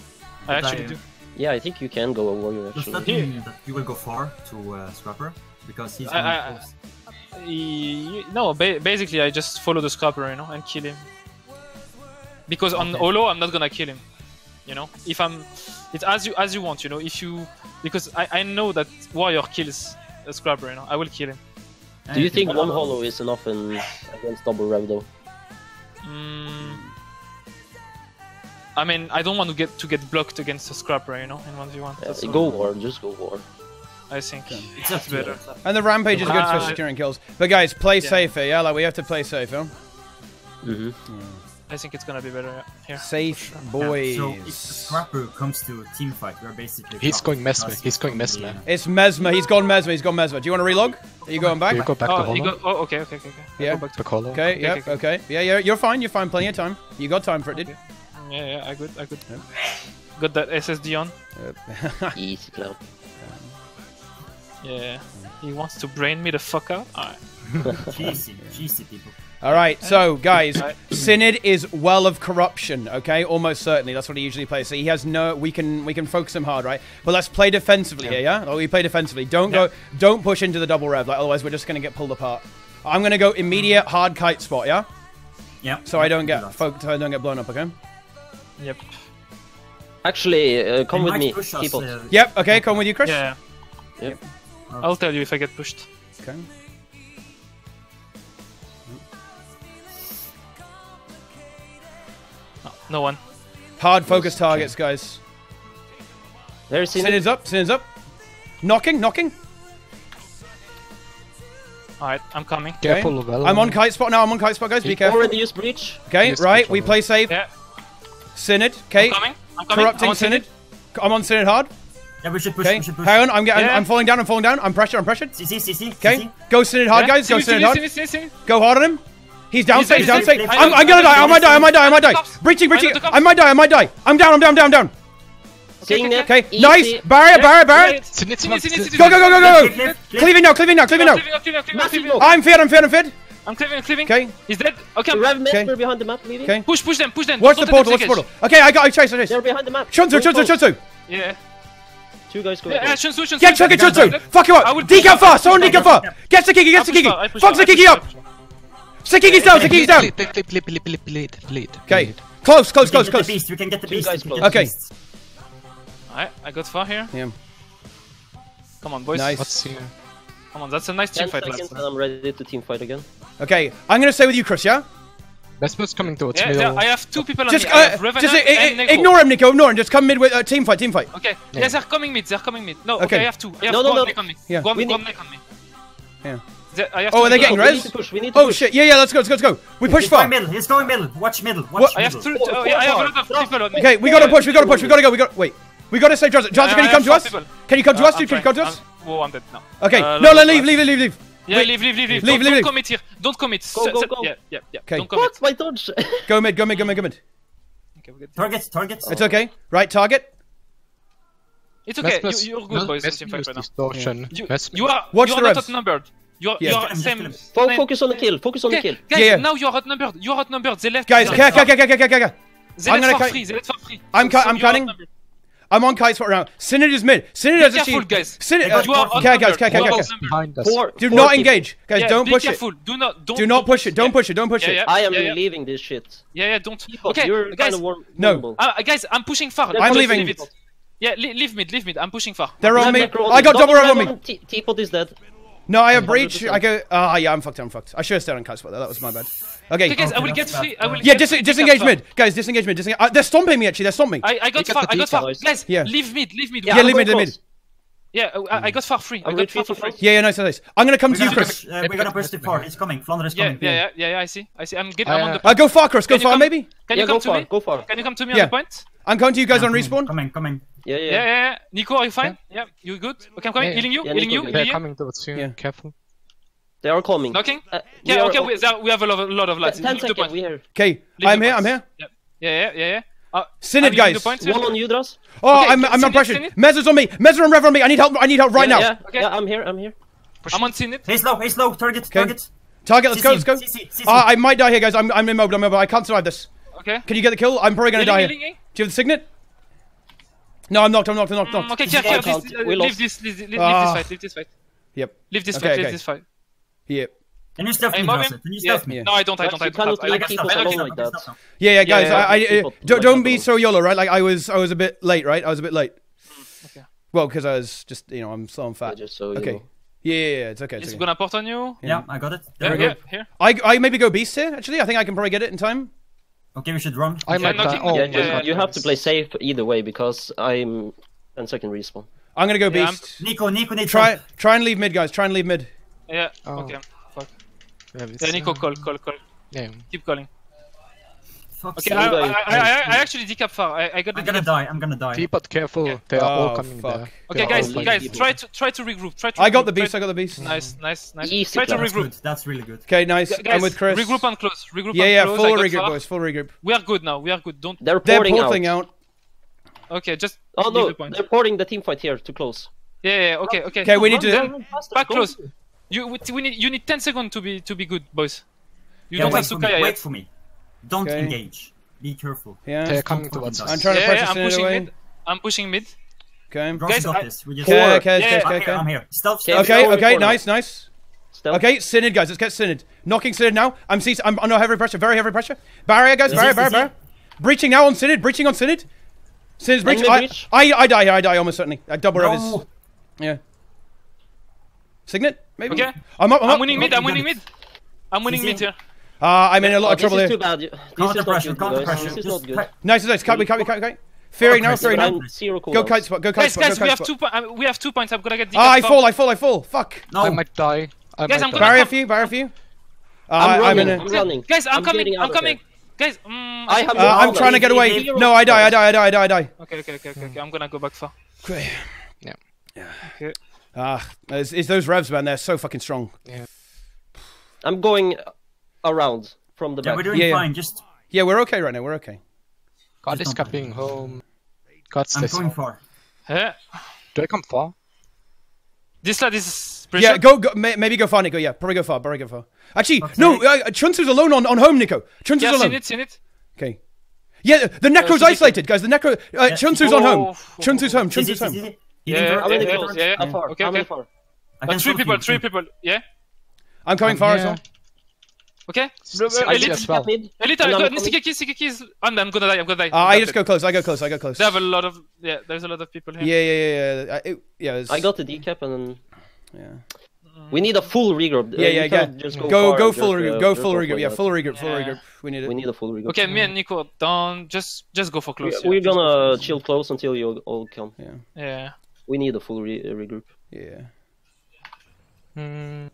I actually I, do. Yeah, I think you can go a warrior actually. Does that mean that you will go far to uh, scrapper because he's. I, I, I, he, no, ba basically I just follow the scrapper, you know, and kill him. Because on okay. Olo I'm not gonna kill him. You know, if I'm, it's as you as you want. You know, if you because I I know that warrior kills a scrapper. You know, I will kill him. Do you think one hollow is enough in, against double rev though? Mm, I mean, I don't want to get to get blocked against a scrapper. You know, in one v one. Yeah, go war, just go war. I think yeah. it's just better. And the rampage is good ah, for securing kills. But guys, play yeah. safer. Yeah, like we have to play safer. Mm-hmm. Mm. I think it's gonna be better here. Safe sure. boys. Yeah. So if Scrapper comes to a team fight, we're basically. He's going Mesmer. He's going Mesmer. Yeah. It's Mesmer. He's gone Mesmer. He's gone Mesmer. Do you want to relog? Are you going back? You go back oh, to Hollow. Go... Oh, okay, okay, okay. Yeah. Go back to Hollow. Okay, okay, yeah, okay, okay. okay. Yeah, yeah. You're fine. You're fine. Plenty of time. You got time for it, dude. Okay. Yeah, yeah. I good. I good. Yep. Got that S S D on. Yep. Easy, club. Yeah. He wants to brain me the fuck out. Alright. Cheesy, cheesy people. Alright, so guys, Synod is Well of Corruption, okay? Almost certainly, that's what he usually plays. So he has no, we can we can focus him hard, right? But let's play defensively yeah. here, yeah? Oh, we play defensively. Don't yeah. go, don't push into the double rev, like otherwise we're just gonna get pulled apart. I'm gonna go immediate hard kite spot, yeah? Yeah. So I don't get, so I don't get blown up, okay? Yep. Actually, uh, come with me, us, people. Uh, yep, okay, come with you, Chris. Yeah. yeah. Yep. I'll tell you if I get pushed. Okay. No, no one. Hard focus targets, guys. There's Sin is up, Sin is up. Knocking, knocking. Alright, I'm coming. Okay. Careful, well, I'm on kite spot now, I'm on kite spot, guys, you be careful. Already used breach. Okay, used right, breach we play save. Yeah. Synod, okay. I'm coming, I'm coming. Corrupting I'm Synod. Synod. I'm on Synod hard. Yeah, we should push, okay. we should push. Hang on, I'm, getting, yeah. I'm falling down, I'm falling down. I'm pressured, I'm pressured. C C, C C. Okay, go Synod hard, yeah. guys, go Synod hard. C C, C C. Go hard on him. He's down stage, down stage. I'm, I'm gonna die, I might die, I might die, I might die. Breaching, breaching. I might die, I might die. I'm down, I'm down, down, down. Okay, okay. nice! Barrier, barrier, barrier! Go, go, go, go, go! go. Cleaving now, cleaving now, cleaving now! I'm fed, I'm fed, I'm fed! I'm cleaving, I'm cleaving! Okay. He's dead! Okay, I'm Rev okay. We're behind the map, maybe? Okay. Push, push them, push them! Watch the portal, watch the portal! Okay, I got, I chase, I chase! They're behind the map! Shunsu, Shunsu, Shunsu! Yeah. Two guys go. Yeah, Shunsu, Shunsu! Get Shunsu, Shunsu! Fuck him up! Decal fast! Someone decal fast! Get Sakiki, get Sakiki! Fuck Sakiki up! Sakiki's down, Sakiki's down! Okay. Close, close, close, close! We can get the beast! Okay. I, I got far here. Yeah. Come on, boys. Nice. What's here? Come on, that's a nice team fight. I'm ready to team fight again. Okay, I'm gonna stay with you, Chris. Yeah. Vesper's coming towards yeah, me. Yeah, I have two people on just, me. Uh, I have Revenant just uh, and Nico. Ignore him, Nico. Ignore him. Just come mid with uh, team fight. Team fight. Okay. Yeah. yeah, they're coming mid. They're coming mid. No. Okay. okay I have two. I have no, no, no. Nick on me. Yeah. Go on, go on Nick on me. Yeah. Oh, are they getting res? Oh shit! Yeah, yeah, let's go, let's go, let's go. We push far. He's going middle. Watch middle. Watch middle. Oh yeah, I have a lot of people on me. Okay, we gotta push. We gotta push. We gotta go. We got wait. We gotta save Johnson. Johnson, can you come to us? Can you come to us? Can you come to us? Oh, I'm dead now. Okay, no, no, leave, leave, leave, leave. Yeah, leave, leave, leave, leave. Don't commit here. Don't commit. Go, go, go. Yeah, yeah, yeah. Don't commit. Fuck my dodge. Go mid, go mid, go mid, go mid. Target, target. It's okay. Right, target. It's okay. You're good, boys. You are. Watch the rest. You're, yeah. you're same, same. Focus on the kill, focus on okay. the kill. Guys, yeah, yeah. now you're outnumbered, you're outnumbered, they left. Guys, okay, okay, okay, okay, okay, okay. They I'm left for free, they left for free. I'm, so I'm cutting. I'm on kite's spot now. Synod is mid. Synod has careful, a shield. Guys. Synod, uh, you are okay, guys, okay, okay, okay. Four, do four not people. engage. Guys, yeah, don't push careful. it. Do not, don't, do not push it, don't yeah. push it, don't push yeah, yeah. it. I am yeah, yeah. leaving this shit. Yeah, yeah, don't. Okay, guys, no. Guys, I'm pushing far. I'm leaving. Yeah, leave mid, leave mid, I'm pushing far. They're on me. I got double rev on me. Teapot is dead. No, I have breach. I go. Ah, oh, yeah, I'm fucked. I'm fucked. I should have stayed on kite spot there. That was my bad. Okay. Okay, guys, I will get free. I will. Yeah, dis disengage mid, guys. Disengage mid. Disengage. Uh, they're stomping me. Actually, they're stomping. I, I got far. I got far. Guys, yeah. leave mid. Leave mid. Yeah, yeah leave mid. Leave mid. Yeah, I, I got far free. I got far free. Yeah, yeah, nice, nice. I'm gonna come to you, Chris. We're gonna push the far. It's coming. Flounder is coming. Yeah, yeah, yeah. I see. I see. I'm getting on the. I go far, Chris. Go far, maybe. Can you come to me? Go far. Can you come to me on the point? I'm coming to you guys on respawn. Coming, coming. Yeah, yeah, yeah, yeah. Nico, are you fine? Yeah, yeah you good? Okay, I'm coming. Yeah, yeah. Healing you, yeah, healing Nico, you. They're coming towards you. Yeah. Careful. They are coming. Knocking? Uh, yeah, okay. We, there, we have a lot, a lot of lights. Ten seconds. We are. Okay, I'm here. I'm here. Yeah, yeah, yeah, yeah. Uh, Synod, guys. One on you, Dross. Oh, okay, I'm, I'm on pressure. Mezzo's on me. Mezzo and Rev on me. I need help. I need help right yeah, now. Yeah, okay. yeah, I'm here. I'm here. Push. I'm on Synod. He's low. He's low. Target. Okay. Target. Target. Let's C C, go. Let's go. C C, C C. Uh, I might die here, guys. I'm, I'm immobile. I'm immobile. I can't survive this. Okay. Can you get the kill? I'm probably gonna die here. Do you have the signet? No, I'm knocked, I'm knocked, I'm knocked, knocked. Mm, okay, careful, yeah, yeah, uh, leave this, leave, leave uh, this fight, leave this fight. Yep. Leave this okay, fight, okay. leave this fight. Yep. Can you stuff me, Can you stuff yeah. me? Yeah. No, I don't, I don't, I don't. I don't, I don't like that. Yeah, yeah, guys, yeah, yeah, yeah. I, I, don't, don't be so YOLO, right? Like, I was, I was a bit late, right? I was a bit late. Okay. Well, because I was just, you know, I'm so I'm fat. So okay. Yeah, yeah, yeah, it's okay. It's gonna port on you. Yeah, I got it. There we go. Here. I, I maybe go beast here, actually. I think I can probably get it in time. Okay, we should run. I might die. Oh, yeah, yeah, you have to play safe either way because I'm and second respawn. I'm gonna go yeah, beast. I'm... Nico, Nico, Nico. Try, try and leave mid, guys. Try and leave mid. Yeah. Oh. Okay. Fuck. Yeah, yeah, Nico, call, call, call. Yeah. Keep calling. Fuck. Okay. I, I, I, I actually decap far. I, I got. I'm gonna die. I'm gonna die. Keep it careful. Okay. They are oh, all coming fuck. There. Okay, they guys, guys, people. try to try to regroup. Try to. I regroup. got the beast. Try... I got the beast. Nice, nice, nice. Easy try plan. to regroup. That's, That's really good. Okay, nice. Guys, I'm with Chris. Regroup and close. Regroup. Yeah, yeah. Close. Full regroup, boys. Full regroup. We are good now. We are good. Don't. They're porting out. out. Okay, just. Oh no! The they're porting the team fight here to close. Yeah, yeah. Okay, okay. Okay, we need to back close. You we need you need ten seconds to be to be good, boys. You don't have to wait for me. Don't okay. engage. Be careful. Yeah, they're coming towards us. I'm trying yeah, to yeah, I'm pushing away. mid. I'm pushing mid. Okay, guys, got I... this. We just okay, okay, yeah, okay, yeah. okay, okay. I'm here. Stealth, stealth. Okay, okay, nice, nice. Stealth. Okay, Synod, guys. Let's get Synod. Knocking Synod now. I'm C. I'm under heavy pressure. Very heavy pressure. Barrier, guys. Barrier, barrier, barrier. Breaching now on Synod. Breaching on Synod. Sin's breach. I, I, I die here. I die almost certainly. I double no. of his. Yeah. Signet? Maybe? Okay. I'm up, I'm, I'm up. winning mid, I'm winning mid. I'm winning mid here. Uh, I'm in a lot oh, of trouble here. This is too bad. This is pressure, not good, guys. This is not good. Nice, nice. Kite, we kite, we kite, we kite. Fairy now, fairy now. Go kite spot, go kite spot, go kite spot. Guys, guys, we have two points. We have two points. I'm gonna get the. Ah, I fall, I fall, I fall. Fuck. I might die. Guys, I'm gonna barrier for you, barrier for you. I'm running. Guys, I'm coming, I'm coming. Guys, um, I have uh, I'm trying to get away. No, I die, I die, I die, I die, I die. Okay, okay, okay, okay. I'm gonna go back far. Okay. Yeah. Okay. Ah, it's, it's those revs, man. They're so fucking strong. Yeah. I'm going around from the back. Yeah, we're doing yeah, fine. Yeah. Just yeah, we're okay right now. We're okay. God is coming home. God's I'm going home. far. Huh? Do I come far? This lad is. Pressure? Yeah, go, go. Maybe go far, Nico. Yeah, probably go far. Probably go far. Actually, okay. no. Uh, Chunsu's alone on on home, Nico. Chunsu's yeah, alone. Yeah, seen it, seen it. Okay. Yeah, the necro's uh, isolated, guys. The necro. Uh, yeah. Chunsu's oh, on home. Oh, Chunsu's home. Chunsu's home. home. Yeah, I'm really close. Yeah, I'm far. Okay, okay. I'm far. But three people, three people. Yeah. I'm coming far as well. Okay. Elite, elite. Nisekaki, Nisekaki. I'm, I'm gonna die. I'm gonna die. I just go close. I go close. I go close. They have a lot of. Yeah, there's a lot of people here. Yeah, yeah, yeah. Yeah. I got the decap and then. Yeah. We need a full regroup. Yeah, yeah, yeah. Go, go full regroup. Go full regroup. Yeah, full regroup. Full regroup. We need it. We need a full regroup. Okay, me and Nico down. Just, just go for close. We're gonna chill close until you all come. Yeah. Yeah. We need a full re regroup. Yeah. Mm.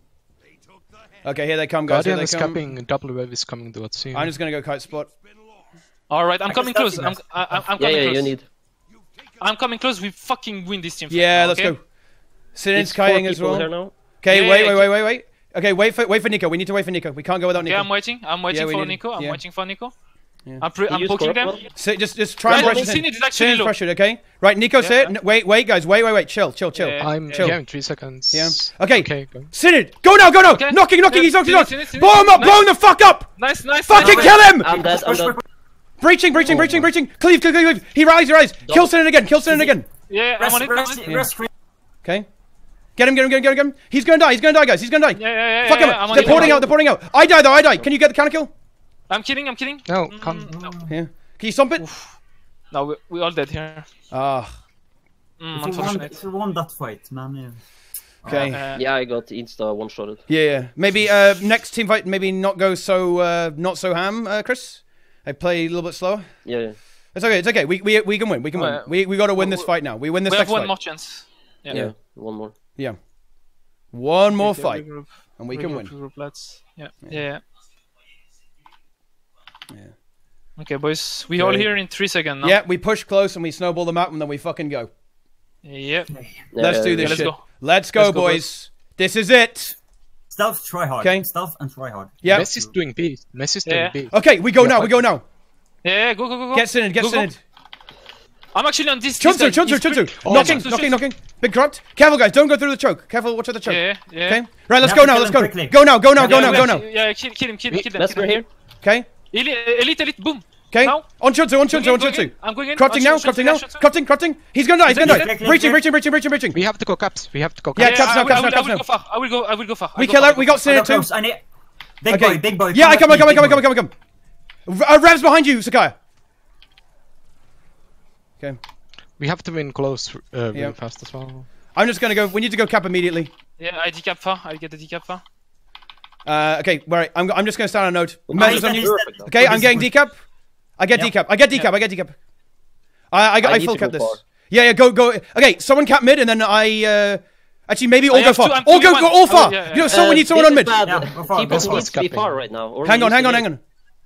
Okay, here they come, guys. Guardian here they is come. Capping. Double wave is coming towards soon. I'm just gonna go kite spot. All right, I'm I coming close. I'm, I, I'm, I'm yeah, coming yeah, close. Yeah, you need. I'm coming close. We fucking win this team. Yeah, okay? Let's go. Sin's kiting as well. Okay, yeah, wait, yeah, wait, wait, wait, wait. Okay, wait for, wait for Nico. We need to wait for Nico. We can't go without Nico. Yeah, I'm waiting. I'm waiting yeah, for Nico. I'm yeah. waiting for Nico. Yeah. I'm, I'm poking them. So just, just try right, and pressure it. Sin's pressured, okay? Right, Nico, yeah, say it. Yeah. Wait, wait, guys. Wait, wait, wait. Chill, chill, chill. Yeah, I'm chill. Yeah, in three seconds. Yeah. Okay. Okay go. Sinid, go now, go now. Okay. Knocking, knocking. Yeah. He's knocked, he's knocked. Blow him up, nice. Blow him the fuck up. Nice, nice. Fucking nice. Kill him. I'm dead, I'm dead. Breaching, breaching, oh, breaching, breaching. Cleave, cleave, cleave. He rise, he rise. Kill Sinid again, kill Sinid again. Yeah, I want it. Okay. Get him, get him, get him, get him. He's gonna die, he's gonna die, guys. He's gonna die. Yeah, yeah, yeah. Fuck him. They're porting out, they're porting out. I die, though, I die. Can you get the counter kill? I'm kidding, I'm kidding. No, come. Mm, no. Yeah. Can you stomp it? Oof. No, we're, we're all dead here. Ah. Mm, unfortunate. If you won that fight, man. Yeah. Okay. Uh, yeah, I got insta one-shotted. Yeah, yeah. Maybe uh, next team fight, maybe not go so uh, not so ham, uh, Chris. I play a little bit slower. Yeah, yeah. It's okay, it's okay. We, we, we can win, we can win. Uh, we we got to win this fight now. We win this we next fight. We have one fight. more chance. Yeah. Yeah. yeah, one more. Yeah. One more we fight, regroup, and we regroup, can win. Regroup, let's. Yeah, yeah. yeah. yeah. Yeah. Okay, boys. We okay. all here in three seconds now. Yeah, we push close and we snowball them out and then we fucking go. Yep. Yeah. Let's do this yeah, let's shit. Go. Let's go, let's go boys. boys. This is it. Stealth, try hard. Okay. Stealth and try hard. Yeah. Messi's doing B. Messi's yeah. doing B. Okay, we go yeah. now. We go now. Yeah, go, go, go, go. Get Sinid, get Sinid. I'm actually on this. Chunsu, Chunsu, Chunsu. Oh, knocking, Chunsu, knocking, Chunsu. knocking. Big corrupt. Careful, guys. Don't go through the choke. Careful, watch out the choke. Yeah, yeah. Okay. Right, let's go now. Let's go. Quickly. Go now, go now, go now, go now. Yeah, kill him, kill him, kill him. Let's go here. Okay. Elite, elite, boom. Okay, on Chunsu, on Chunsu, on Chunsu. I'm going in. Corrupting now, corrupting now, corrupting, corrupting. He's gonna die, he's gonna die. Breaching, breaching, breaching, breaching, breaching. We have to go caps, we have to go caps. Yeah, caps now, caps now, caps now. I will go, I will go far. We kill out, we got Sinid too. Big boy, big boy. Yeah, I come, I come, I come, I come, I come, I come. Rev's behind you, Sakaya. Okay. We have to win close, really fast as well. I'm just gonna go, we need to go cap immediately. Yeah, I decap far, I get the decap far. Uh, okay, right. I'm, I'm just gonna stand on node. Mezzos on you. Okay, I'm getting decap. I get yep. decap. I get decap. Yep. I get decap. I I, I, I full cap this. Far. Yeah, yeah. Go, go. Okay, someone cap mid, and then I uh, actually maybe all I go far. Two, all go, go, all far. Oh, yeah, yeah. You know, uh, someone needs someone on mid. Yeah, people need to be far right now. Or hang on, hang on, hang on.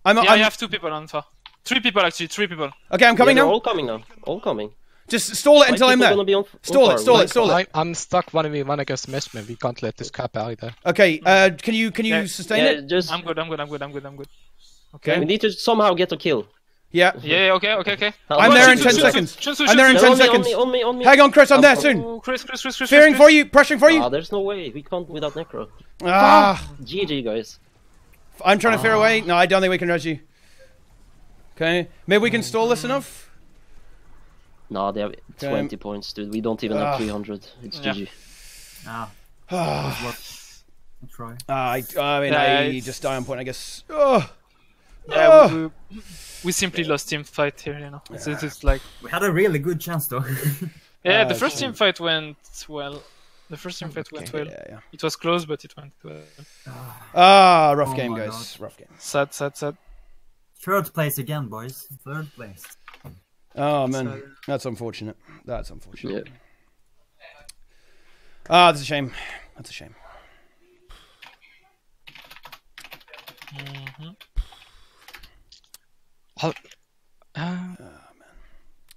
I'm. Yeah, I have two people on far. Three people actually. Three people. Okay, I'm coming yeah, now. All coming now. All coming. Just stall it until I'm there. Stall it, stall it, stall it. I'm stuck one v one against Meshman. We can't let this cap out either. Okay, uh, can you can you sustain it? I'm good, I'm good, I'm good, I'm good, I'm good. Okay. We need to somehow get a kill. Yeah. Yeah, okay, okay, okay. I'm there in ten seconds. I'm there in ten seconds. Hang on, Chris, I'm there soon. Chris, Chris, Chris, Chris. Fearing for you, pressuring for you. Ah, there's no way. We can't without Necro. Ah. G G, guys. I'm trying to fear away. No, I don't think we can rush you. Okay. Maybe we can stall this enough? No, they have twenty um, points, dude. We don't even uh, have three hundred. It's yeah. G G. Ah. I'll try. Uh, I, I mean, yeah, I it's... just die on point, I guess. Oh. Yeah, oh. we, we, we simply lost team fight here, you know. Yeah. It's, it's like we had a really good chance though. Yeah, the first team fight went well. The first team fight okay, went well. Yeah, yeah. It was close, but it went well. Ah, rough oh game, guys. God. Rough game. Sad, sad, sad. Third place again, boys. Third place. Oh man, sad. That's unfortunate. That's unfortunate. Yeah. Ah, that's a shame. That's a shame. Mm-hmm. How, uh, oh, man.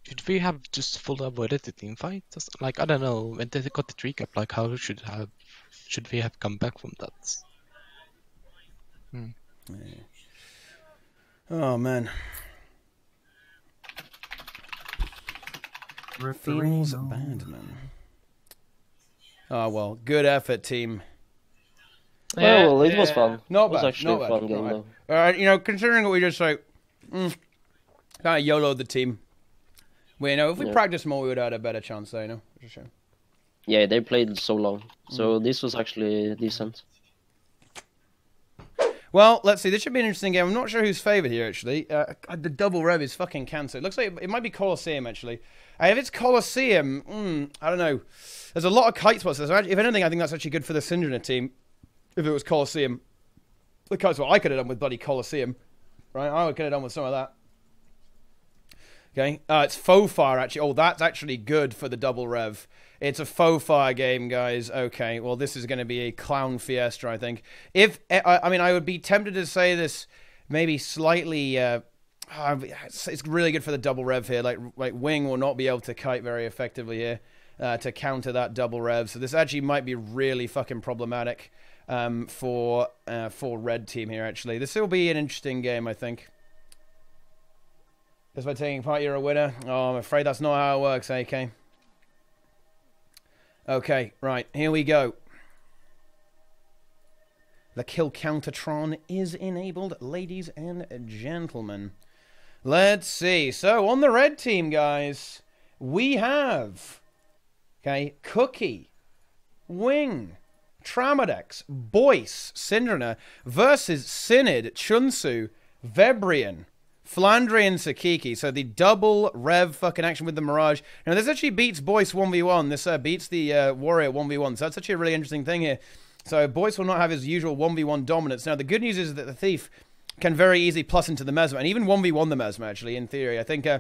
Should we have just full avoided the team fight? Just, like I don't know, when they got the three cap, like how should have should we have come back from that? Hmm. Yeah. Oh man. Feels bad, man. Oh well, good effort, team. Yeah, well, it yeah. was fun. Not it was bad. Actually not fun. Bad. Game, not bad. All right, you know, considering what we just like, mm, kind of YOLO'd the team. We you know if we yeah. practiced more, we would have had a better chance, though. You know, for sure. Yeah, they played so long, so mm. this was actually decent. Well, let's see. This should be an interesting game. I'm not sure who's favored here, actually. Uh, the double rev is fucking cancer. It looks like it might be Colosseum, actually. And if it's Colosseum, mm, I don't know. There's a lot of kite spots. If anything, I think that's actually good for the Syndrina team. If it was Colosseum, the kite spot I could have done with bloody Colosseum, right? I could have done with some of that. Okay, uh, it's faux fire actually. Oh, that's actually good for the double rev. It's a faux fire game, guys. Okay, well, this is going to be a clown fiesta, I think. If I, I mean, I would be tempted to say this, maybe slightly. Uh, it's really good for the double rev here. Like, like Wing will not be able to kite very effectively here uh, to counter that double rev. So this actually might be really fucking problematic um, for uh, for red team here. Actually, this will be an interesting game, I think. Just by taking part, you're a winner. Oh, I'm afraid that's not how it works, A K. Okay, right, here we go. The kill countertron is enabled, ladies and gentlemen. Let's see. So, on the red team, guys, we have... Okay, Cookie, Wing, Tramadex, Boyce, Syndrina, versus Synod, Chunsu, Vebrian, Flandrian, Sakiki, so the double rev fucking action with the Mirage. Now, this actually beats Boyce one v one. This uh, beats the uh, Warrior one v one, so that's actually a really interesting thing here. So Boyce will not have his usual one v one dominance. Now, the good news is that the Thief can very easily plus into the Mesmer, and even one v one the Mesmer, actually, in theory. I think... Uh,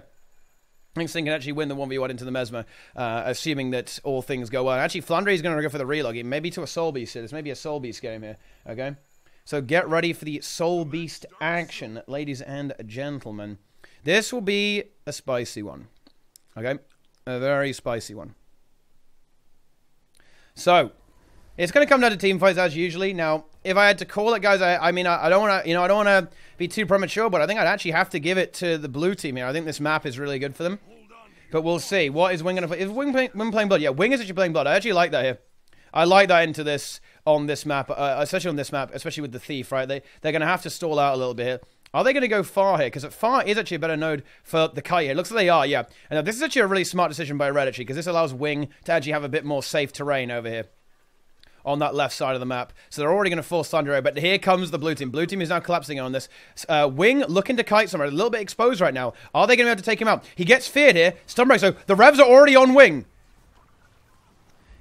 I think Sting can actually win the one v one into the Mesmer, uh, assuming that all things go well. And actually, Flandre is going to go for the relog. It may be to a Soul Beast. It's maybe a Soul Beast game here, okay? So get ready for the Soul Beast action, ladies and gentlemen. This will be a spicy one. Okay? A very spicy one. So, it's going to come down to team fights as usually. Now, if I had to call it, guys, I, I mean, I, I don't want to, you know, I don't want to be too premature, but I think I'd actually have to give it to the blue team here. I think this map is really good for them. But we'll see. What is Wing going to play? Is Wing play, Wing playing Blood? Yeah, Wing is actually playing Blood. I actually like that here. I like that into this... on this map, uh, especially on this map, especially with the Thief, right? They, they're going to have to stall out a little bit here. Are they going to go far here? Because far is actually a better node for the kite here. It looks like they are, yeah. And now this is actually a really smart decision by Red, actually, because this allows Wing to actually have a bit more safe terrain over here on that left side of the map. So they're already going to force Thunder out, but here comes the blue team. Blue team is now collapsing on this. Uh, Wing looking to kite somewhere, a little bit exposed right now. Are they going to be able to take him out? He gets feared here. Stunbreak, so the revs are already on Wing.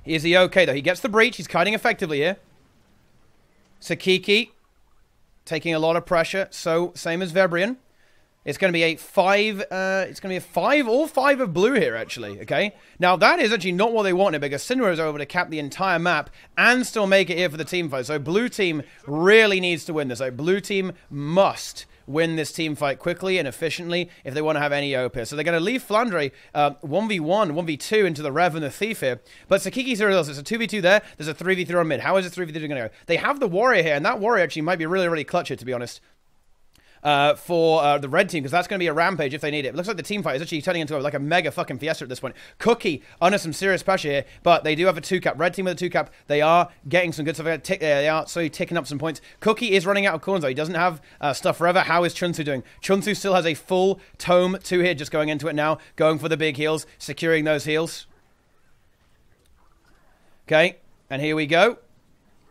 Is he okay, though? He gets the breach. He's kiting effectively here. Sakiki taking a lot of pressure. So, same as Vebrian. It's going to be a five... Uh, it's going to be a five... All five of blue here, actually. Okay? Now, that is actually not what they wanted because Syndra is able to cap the entire map and still make it here for the team fight. So, blue team really needs to win this. Like, blue team must win this team fight quickly and efficiently if they want to have any hope here. So they're going to leave Flandre uh, one v one, one v two into the Rev and the Thief here. But Sakiki's here else. It's a two v two there. There's a three v three on mid. How is a three v three going to go? They have the Warrior here, and that Warrior actually might be really, really clutch here, to be honest, uh, for uh, the red team, because that's going to be a rampage if they need it. It looks like the team fight is actually turning into a, like a mega fucking fiesta at this point. Cookie under some serious pressure here, but they do have a two cap. Red team with a two cap. They are getting some good stuff. They are slowly ticking up some points. Cookie is running out of corners, though. He doesn't have uh, stuff forever. How is Chunsu doing? Chunsu still has a full tome two here, just going into it now, going for the big heals, securing those heals. Okay, and here we go.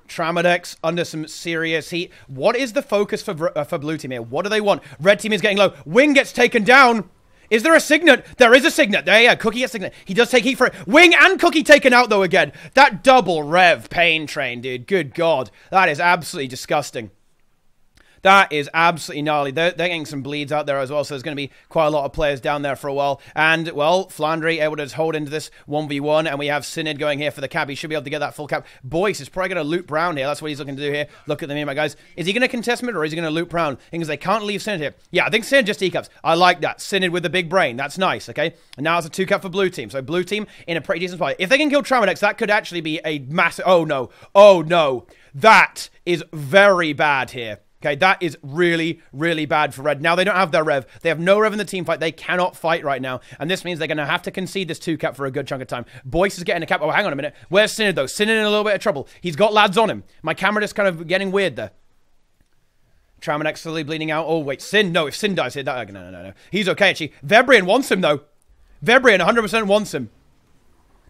Tramadex under some serious heat. What is the focus for, uh, for blue team here? What do they want? Red team is getting low. Wing gets taken down. Is there a Signet? There is a Signet. There, yeah, Cookie gets Signet. He does take heat for it. Wing and Cookie taken out, though, again. That double rev pain train, dude. Good God. That is absolutely disgusting. That is absolutely gnarly. They're, they're getting some bleeds out there as well, so there's going to be quite a lot of players down there for a while. And, well, Flandry able to just hold into this one v one, and we have Synod going here for the cap. He should be able to get that full cap. Boyce is probably going to loop round here. That's what he's looking to do here. Look at the meme, guys. Is he going to contest mid, or is he going to loop round? Because they can't leave Synod here. Yeah, I think Synod just decaps. I like that. Synod with the big brain. That's nice, okay? And now it's a two-cap for blue team. So blue team in a pretty decent spot. If they can kill Tramadex, that could actually be a massive... Oh, no. Oh, no. That is very bad here. Okay, that is really, really bad for Red. Now they don't have their rev. They have no rev in the team fight. They cannot fight right now. And this means they're going to have to concede this two cap for a good chunk of time. Boyce is getting a cap. Oh, hang on a minute. Where's Synod, though? Synod in a little bit of trouble. He's got lads on him. My camera just kind of getting weird there. Tramadex slowly bleeding out. Oh, wait. Sin? No, if Sin dies here, that... No, no, no, no. He's okay, actually. Vebrian wants him, though. Vebrian one hundred percent wants him.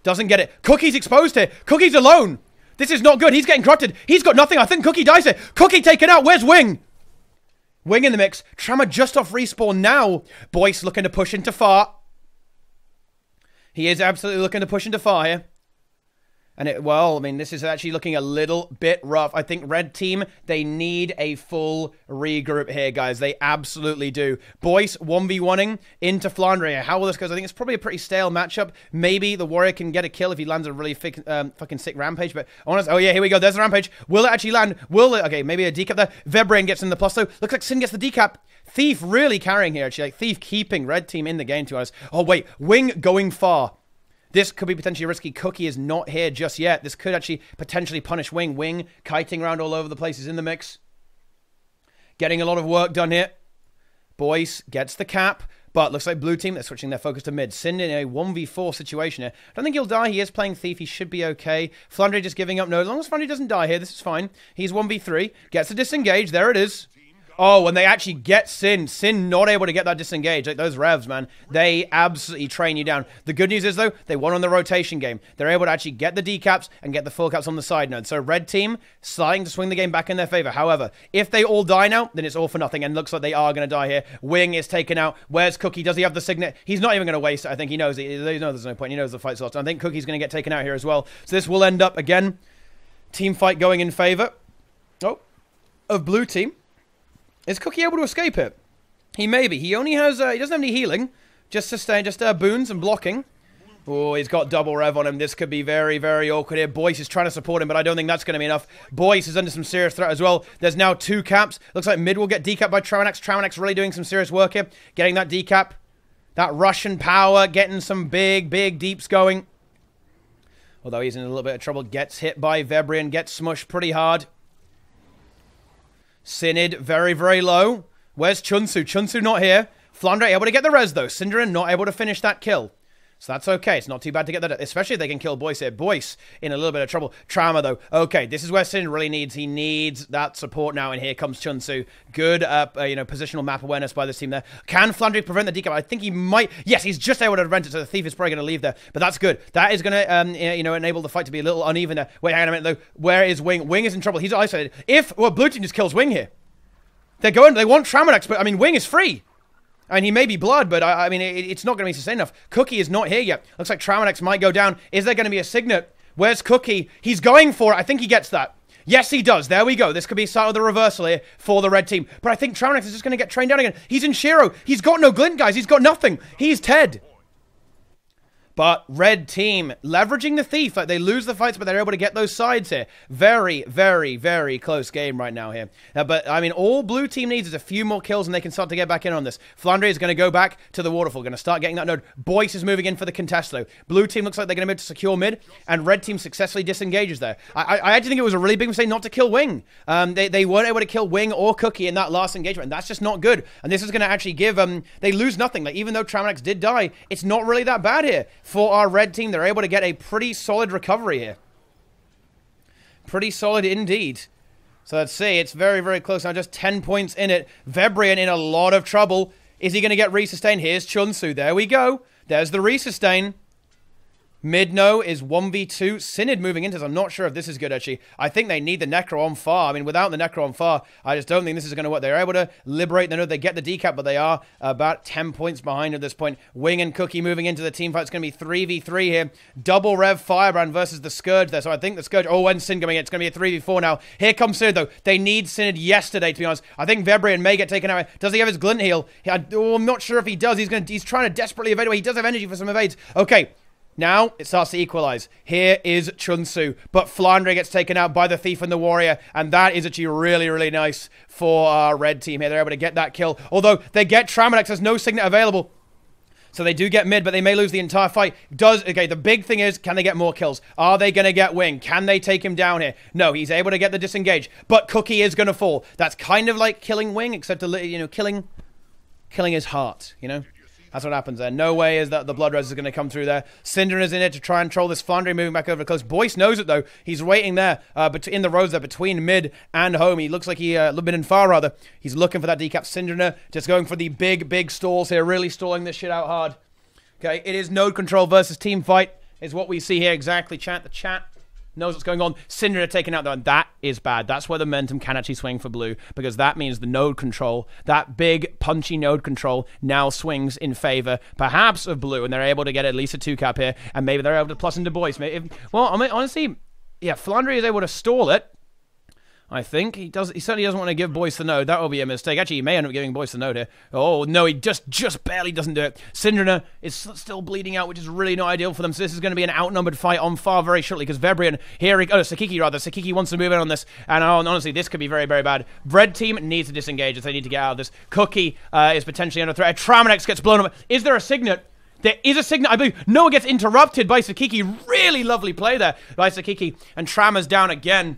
Doesn't get it. Cookie's exposed here. Cookie's alone. This is not good. He's getting corrupted. He's got nothing. I think Cookie dies here. Cookie taken out. Where's Wing? Wing in the mix. Trama just off respawn now. Boyce looking to push into far. He is absolutely looking to push into far here. And it, well, I mean, this is actually looking a little bit rough. I think Red Team, they need a full regroup here, guys. They absolutely do. Boyce one v one-ing into Flandria. How will this go? I think it's probably a pretty stale matchup. Maybe the Warrior can get a kill if he lands a really thick, um, fucking sick Rampage. But honest, oh yeah, here we go. There's the Rampage. Will it actually land? Will it? Okay, maybe a decap there. Vebrian gets in the plus, though. Looks like Sin gets the decap. Thief really carrying here, actually. Like, Thief keeping Red Team in the game, to be honest. Oh, wait. Wing going far. This could be potentially risky. Cookie is not here just yet. This could actually potentially punish Wing. Wing kiting around all over the place is in the mix. Getting a lot of work done here. Boyce gets the cap, but looks like blue team, they're switching their focus to mid. Sin in a one v four situation here. I don't think he'll die. He is playing Thief. He should be okay. Flandry just giving up. No, as long as Flandry doesn't die here, this is fine. He's one v three. Gets to disengage. There it is. Oh, and they actually get Sin. Sin not able to get that disengage. Like, those revs, man, they absolutely train you down. The good news is, though, they won on the rotation game. They're able to actually get the decaps and get the full caps on the side node. So Red Team starting to swing the game back in their favor. However, if they all die now, then it's all for nothing. And looks like they are going to die here. Wing is taken out. Where's Cookie? Does he have the Signet? He's not even going to waste it. I think he knows. He knows there's no point. He knows the fight's lost. I think Cookie's going to get taken out here as well. So this will end up, again, team fight going in favor oh, of Blue Team. Is Cookie able to escape it? He may be. He only has, uh, he doesn't have any healing. Just sustain, just uh, boons and blocking. Oh, he's got double rev on him. This could be very, very awkward here. Boyce is trying to support him, but I don't think that's going to be enough. Boyce is under some serious threat as well. There's now two caps. Looks like mid will get decapped by Tramadex. Tramadex really doing some serious work here. Getting that decap. That Russian power. Getting some big, big deeps going. Although he's in a little bit of trouble. Gets hit by Vebrian. Gets smushed pretty hard. Synod, very, very low. Where's Chunsu? Chunsu not here. Flandre able to get the res, though. Sindarin not able to finish that kill. So that's okay. It's not too bad to get that, especially if they can kill Boyce here. Boyce in a little bit of trouble. Trama, though. Okay, this is where Sin really needs. He needs that support now, and here comes Chunsu. Good, uh, uh, you know, positional map awareness by this team there. Can Flandre prevent the decap? I think he might. Yes, he's just able to prevent it, so the Thief is probably going to leave there. But that's good. That is going to, um, you know, enable the fight to be a little uneven there. Wait, hang on a minute, though. Where is Wing? Wing is in trouble. He's isolated. If, well, Blue Team just kills Wing here. They're going, they want Tramadex, but, I mean, Wing is free. And he may be blood, but, I, I mean, it, it's not going to be sustained enough. Cookie is not here yet. Looks like Tramadex might go down. Is there going to be a Signet? Where's Cookie? He's going for it. I think he gets that. Yes, he does. There we go. This could be a start of the reversal here for the Red Team. But I think Tramadex is just going to get trained down again. He's in Shiro. He's got no glint, guys. He's got nothing. He's Ted. But Red Team leveraging the Thief. Like, they lose the fights, but they're able to get those sides here. Very, very, very close game right now here. Uh, but, I mean, all Blue Team needs is a few more kills, and they can start to get back in on this. Flandry is going to go back to the Waterfall. Going to start getting that node. Boyce is moving in for the contest, though. Blue Team looks like they're going to be able to secure mid, and Red Team successfully disengages there. I, I, I actually think it was a really big mistake not to kill Wing. Um, they, they weren't able to kill Wing or Cookie in that last engagement, and that's just not good. And this is going to actually give... Um, they lose nothing. Like, even though Tramadex did die, it's not really that bad here. For our Red Team, they're able to get a pretty solid recovery here. Pretty solid indeed. So let's see. It's very, very close now. Just ten points in it. Vebrian in a lot of trouble. Is he going to get resustained? Here's Chunsu. There we go. There's the resustain. Midno is one v two. Synod moving into this. I'm not sure if this is good, actually. I think they need the Necro on far. I mean, without the Necro on far, I just don't think this is going to work. They're able to liberate the node. They get the decap, but they are about ten points behind at this point. Wing and Cookie moving into the team fight. It's going to be three v three here. Double Rev Firebrand versus the Scourge there. So I think the Scourge... Oh, and Synod coming in. It's going to be a three v four now. Here comes Synod, though. They need Synod yesterday, to be honest. I think Vebrian may get taken out. Does he have his Glint heal? He, I, oh, I'm not sure if he does. He's, going to, he's trying to desperately evade away. He does have energy for some evades. Okay. Now, it starts to equalize. Here is Chunsu, but Flandre gets taken out by the Thief and the Warrior, and that is actually really, really nice for our red team here. They're able to get that kill, although they get Tramadex. There's no Signet available. So they do get mid, but they may lose the entire fight. Does okay, the big thing is, can they get more kills? Are they going to get Wing? Can they take him down here? No, he's able to get the disengage, but Cookie is going to fall. That's kind of like killing Wing, except, you know, killing, killing his heart, you know? That's what happens there. No way is that the Blood Res is going to come through there. Syndra is in it to try and troll this Flandre, moving back over close. Boyce knows it, though. He's waiting there uh, in the roads there between mid and home. He looks like he, uh, mid and far, rather. He's looking for that decap. Syndra just going for the big, big stalls here, really stalling this shit out hard. Okay, it is node control versus team fight is what we see here exactly. Chat, the chat knows what's going on. Syndra taken out, though, and that is bad. That's where the momentum can actually swing for blue, because that means the node control, that big, punchy node control, now swings in favor, perhaps, of blue, and they're able to get at least a two cap here, and maybe they're able to plus into Boyce. Maybe, well, I mean, honestly, yeah, Flandre is able to stall it, I think. He does. He certainly doesn't want to give Boyce the node. That will be a mistake. Actually, he may end up giving Boyce the node here. Oh, no, he just just barely doesn't do it. Syndra is still bleeding out, which is really not ideal for them. So this is going to be an outnumbered fight on far very shortly, because Vebrian here... He, oh, Sakiki, rather. Sakiki wants to move in on this. And oh, honestly, this could be very, very bad. Red team needs to disengage if they need to get out of this. Cookie uh, is potentially under threat. Tramadex gets blown up. Is there a Signet? There is a Signet, I believe. No one gets interrupted by Sakiki. Really lovely play there by Sakiki. And Trama's down again.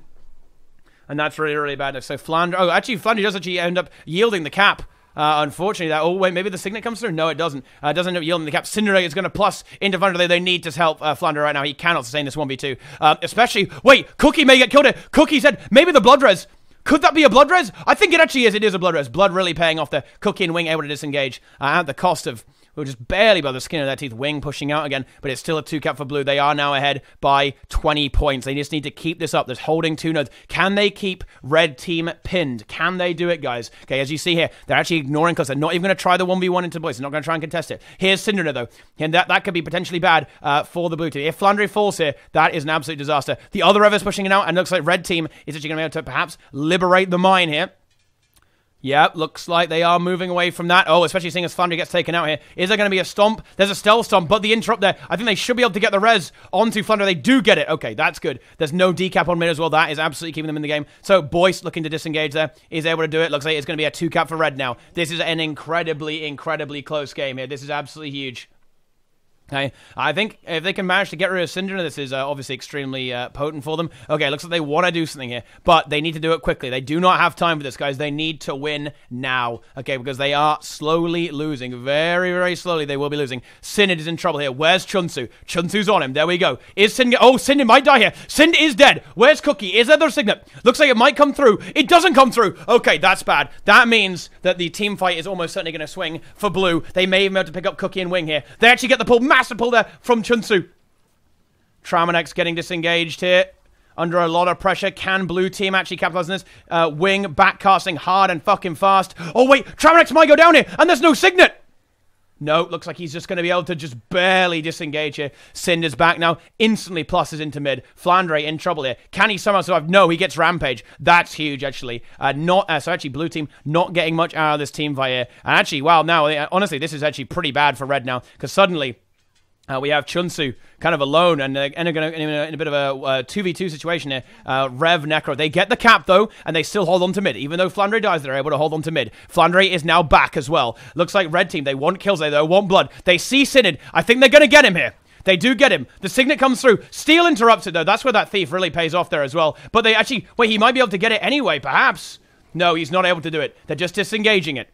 And that's really, really bad. So Flandre... Oh, actually, Flandre does actually end up yielding the cap. Uh, unfortunately, that... Oh, wait, maybe the Signet comes through? No, it doesn't. Uh, it doesn't end up yielding the cap. Cinderella is going to plus into Flandre. They need to help uh, Flandre right now. He cannot sustain this one v two. Um, especially... Wait, Cookie may get killed here. Cookie said, maybe the Blood Res... Could that be a Blood Res? I think it actually is. It is a Blood Res. Blood really paying off there. Cookie and Wing able to disengage uh, at the cost of... We're just barely by the skin of their teeth. Wing pushing out again, but it's still a two cap for blue. They are now ahead by twenty points. They just need to keep this up. There's holding two nodes. Can they keep red team pinned? Can they do it, guys? Okay, as you see here, they're actually ignoring because they're not even going to try the one v one into Boyce. They're not going to try and contest it. Here's Syndra, though, and that, that could be potentially bad uh, for the blue team. If Flandre falls here, that is an absolute disaster. The other Rev is pushing it out, and it looks like red team is actually going to be able to perhaps liberate the mine here. Yep, looks like they are moving away from that. Oh, especially seeing as Flandre gets taken out here. Is there going to be a stomp? There's a stealth stomp, but the interrupt there. I think they should be able to get the res onto Flandre. They do get it. Okay, that's good. There's no decap on mid as well. That is absolutely keeping them in the game. So Boyce looking to disengage there. He's able to do it. Looks like it's going to be a two cap for red now. This is an incredibly, incredibly close game here. This is absolutely huge. Okay, I think if they can manage to get rid of Syndra, this is uh, obviously extremely uh, potent for them. Okay, looks like they want to do something here, but they need to do it quickly. They do not have time for this, guys. They need to win now, okay, because they are slowly losing. Very, very slowly they will be losing. Syndra is in trouble here. Where's Chunsu? Chunsu's on him. There we go. Is Syndra... Oh, Syndra might die here. Syndra is dead. Where's Cookie? Is there the Signet? Looks like it might come through. It doesn't come through. Okay, that's bad. That means that the team fight is almost certainly going to swing for blue. They may even be able to pick up Cookie and Wing here. They actually get the pull... Massive pull there from Chunsu. Tramadex getting disengaged here. Under a lot of pressure. Can blue team actually capitalize on this? Uh, Wing backcasting hard and fucking fast. Oh, wait. Tramadex might go down here. And there's no Signet. No, looks like he's just going to be able to just barely disengage here. Cinder's back now. Instantly pluses into mid. Flandre in trouble here. Can he somehow survive? No, he gets Rampage. That's huge, actually. Uh, not uh, So, actually, blue team not getting much out of this team fight here. And actually, wow, now, honestly, this is actually pretty bad for red now. Because suddenly... Uh, we have Chunsu kind of alone and uh, and gonna, in, a, in a bit of a uh, two v two situation here. Uh, Rev, Necro. They get the cap, though, and they still hold on to mid. Even though Flandre dies, they're able to hold on to mid. Flandre is now back as well. Looks like red team. They want kills. They, they want blood. They see Synod. I think they're going to get him here. They do get him. The Signet comes through. Steel interrupts it, though. That's where that Thief really pays off there as well. But they actually... Wait, he might be able to get it anyway, perhaps. No, he's not able to do it. They're just disengaging it.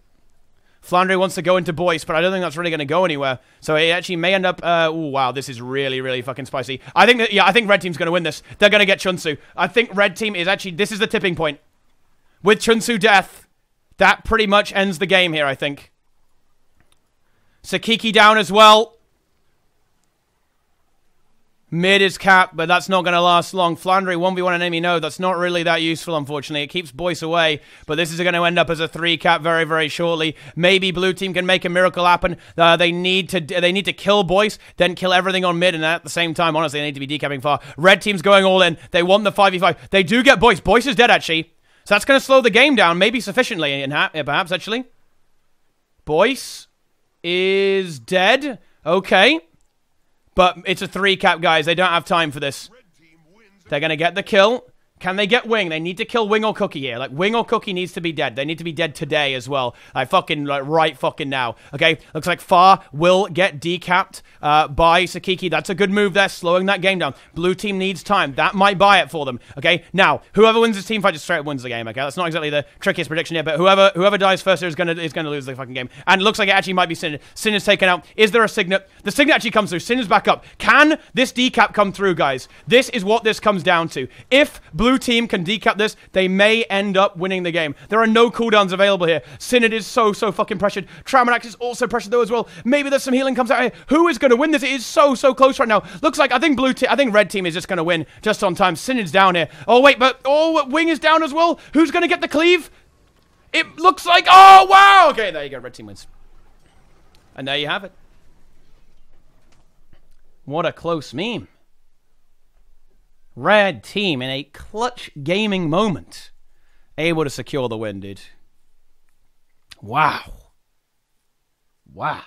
Flandre wants to go into Boyce, but I don't think that's really going to go anywhere. So it actually may end up... Uh, oh, wow, this is really, really fucking spicy. I think that, yeah, I think red team's going to win this. They're going to get Chunsu. I think red team is actually... This is the tipping point. With Chunsu death, that pretty much ends the game here, I think. Sakiki down as well. Mid is capped, but that's not going to last long. Flandry, one v one an enemy node. That's not really that useful, unfortunately. It keeps Boyce away, but this is going to end up as a three cap very, very shortly. Maybe blue team can make a miracle happen. Uh, they need to they need to kill Boyce, then kill everything on mid, and at the same time, honestly, they need to be decapping far. Red team's going all in. They want the five v five. They do get Boyce. Boyce is dead, actually. So that's going to slow the game down, maybe sufficiently, in ha perhaps, actually. Boyce is dead. Okay. But it's a three cap, guys. They don't have time for this. They're going to get the kill. Can they get Wing? They need to kill Wing or Cookie here. Like, Wing or Cookie needs to be dead. They need to be dead today as well. Like, fucking, like, right fucking now. Okay, looks like Far will get decapped uh, by Sakiki. That's a good move there, slowing that game down. Blue team needs time. That might buy it for them. Okay, now, whoever wins this team fight just straight up wins the game, okay? That's not exactly the trickiest prediction here, but whoever whoever dies first here is going to is gonna lose the fucking game. And it looks like it actually might be Sin. Sin is taken out. Is there a Signet? The Signet actually comes through. Sin is back up. Can this decap come through, guys? This is what this comes down to. If Blue Blue team can decap this, they may end up winning the game. There are no cooldowns available here. Synod is so, so fucking pressured. Tramonax is also pressured though as well. Maybe there's some healing comes out here. Who is going to win this? It is so, so close right now. Looks like, I think blue team, I think red team is just going to win just on time. Synod's down here. Oh wait, but, oh, Wing is down as well. Who's going to get the cleave? It looks like, oh wow. Okay, there you go, red team wins. And there you have it. What a close meme. Red team, in a clutch gaming moment, able to secure the win, dude. Wow. Wow.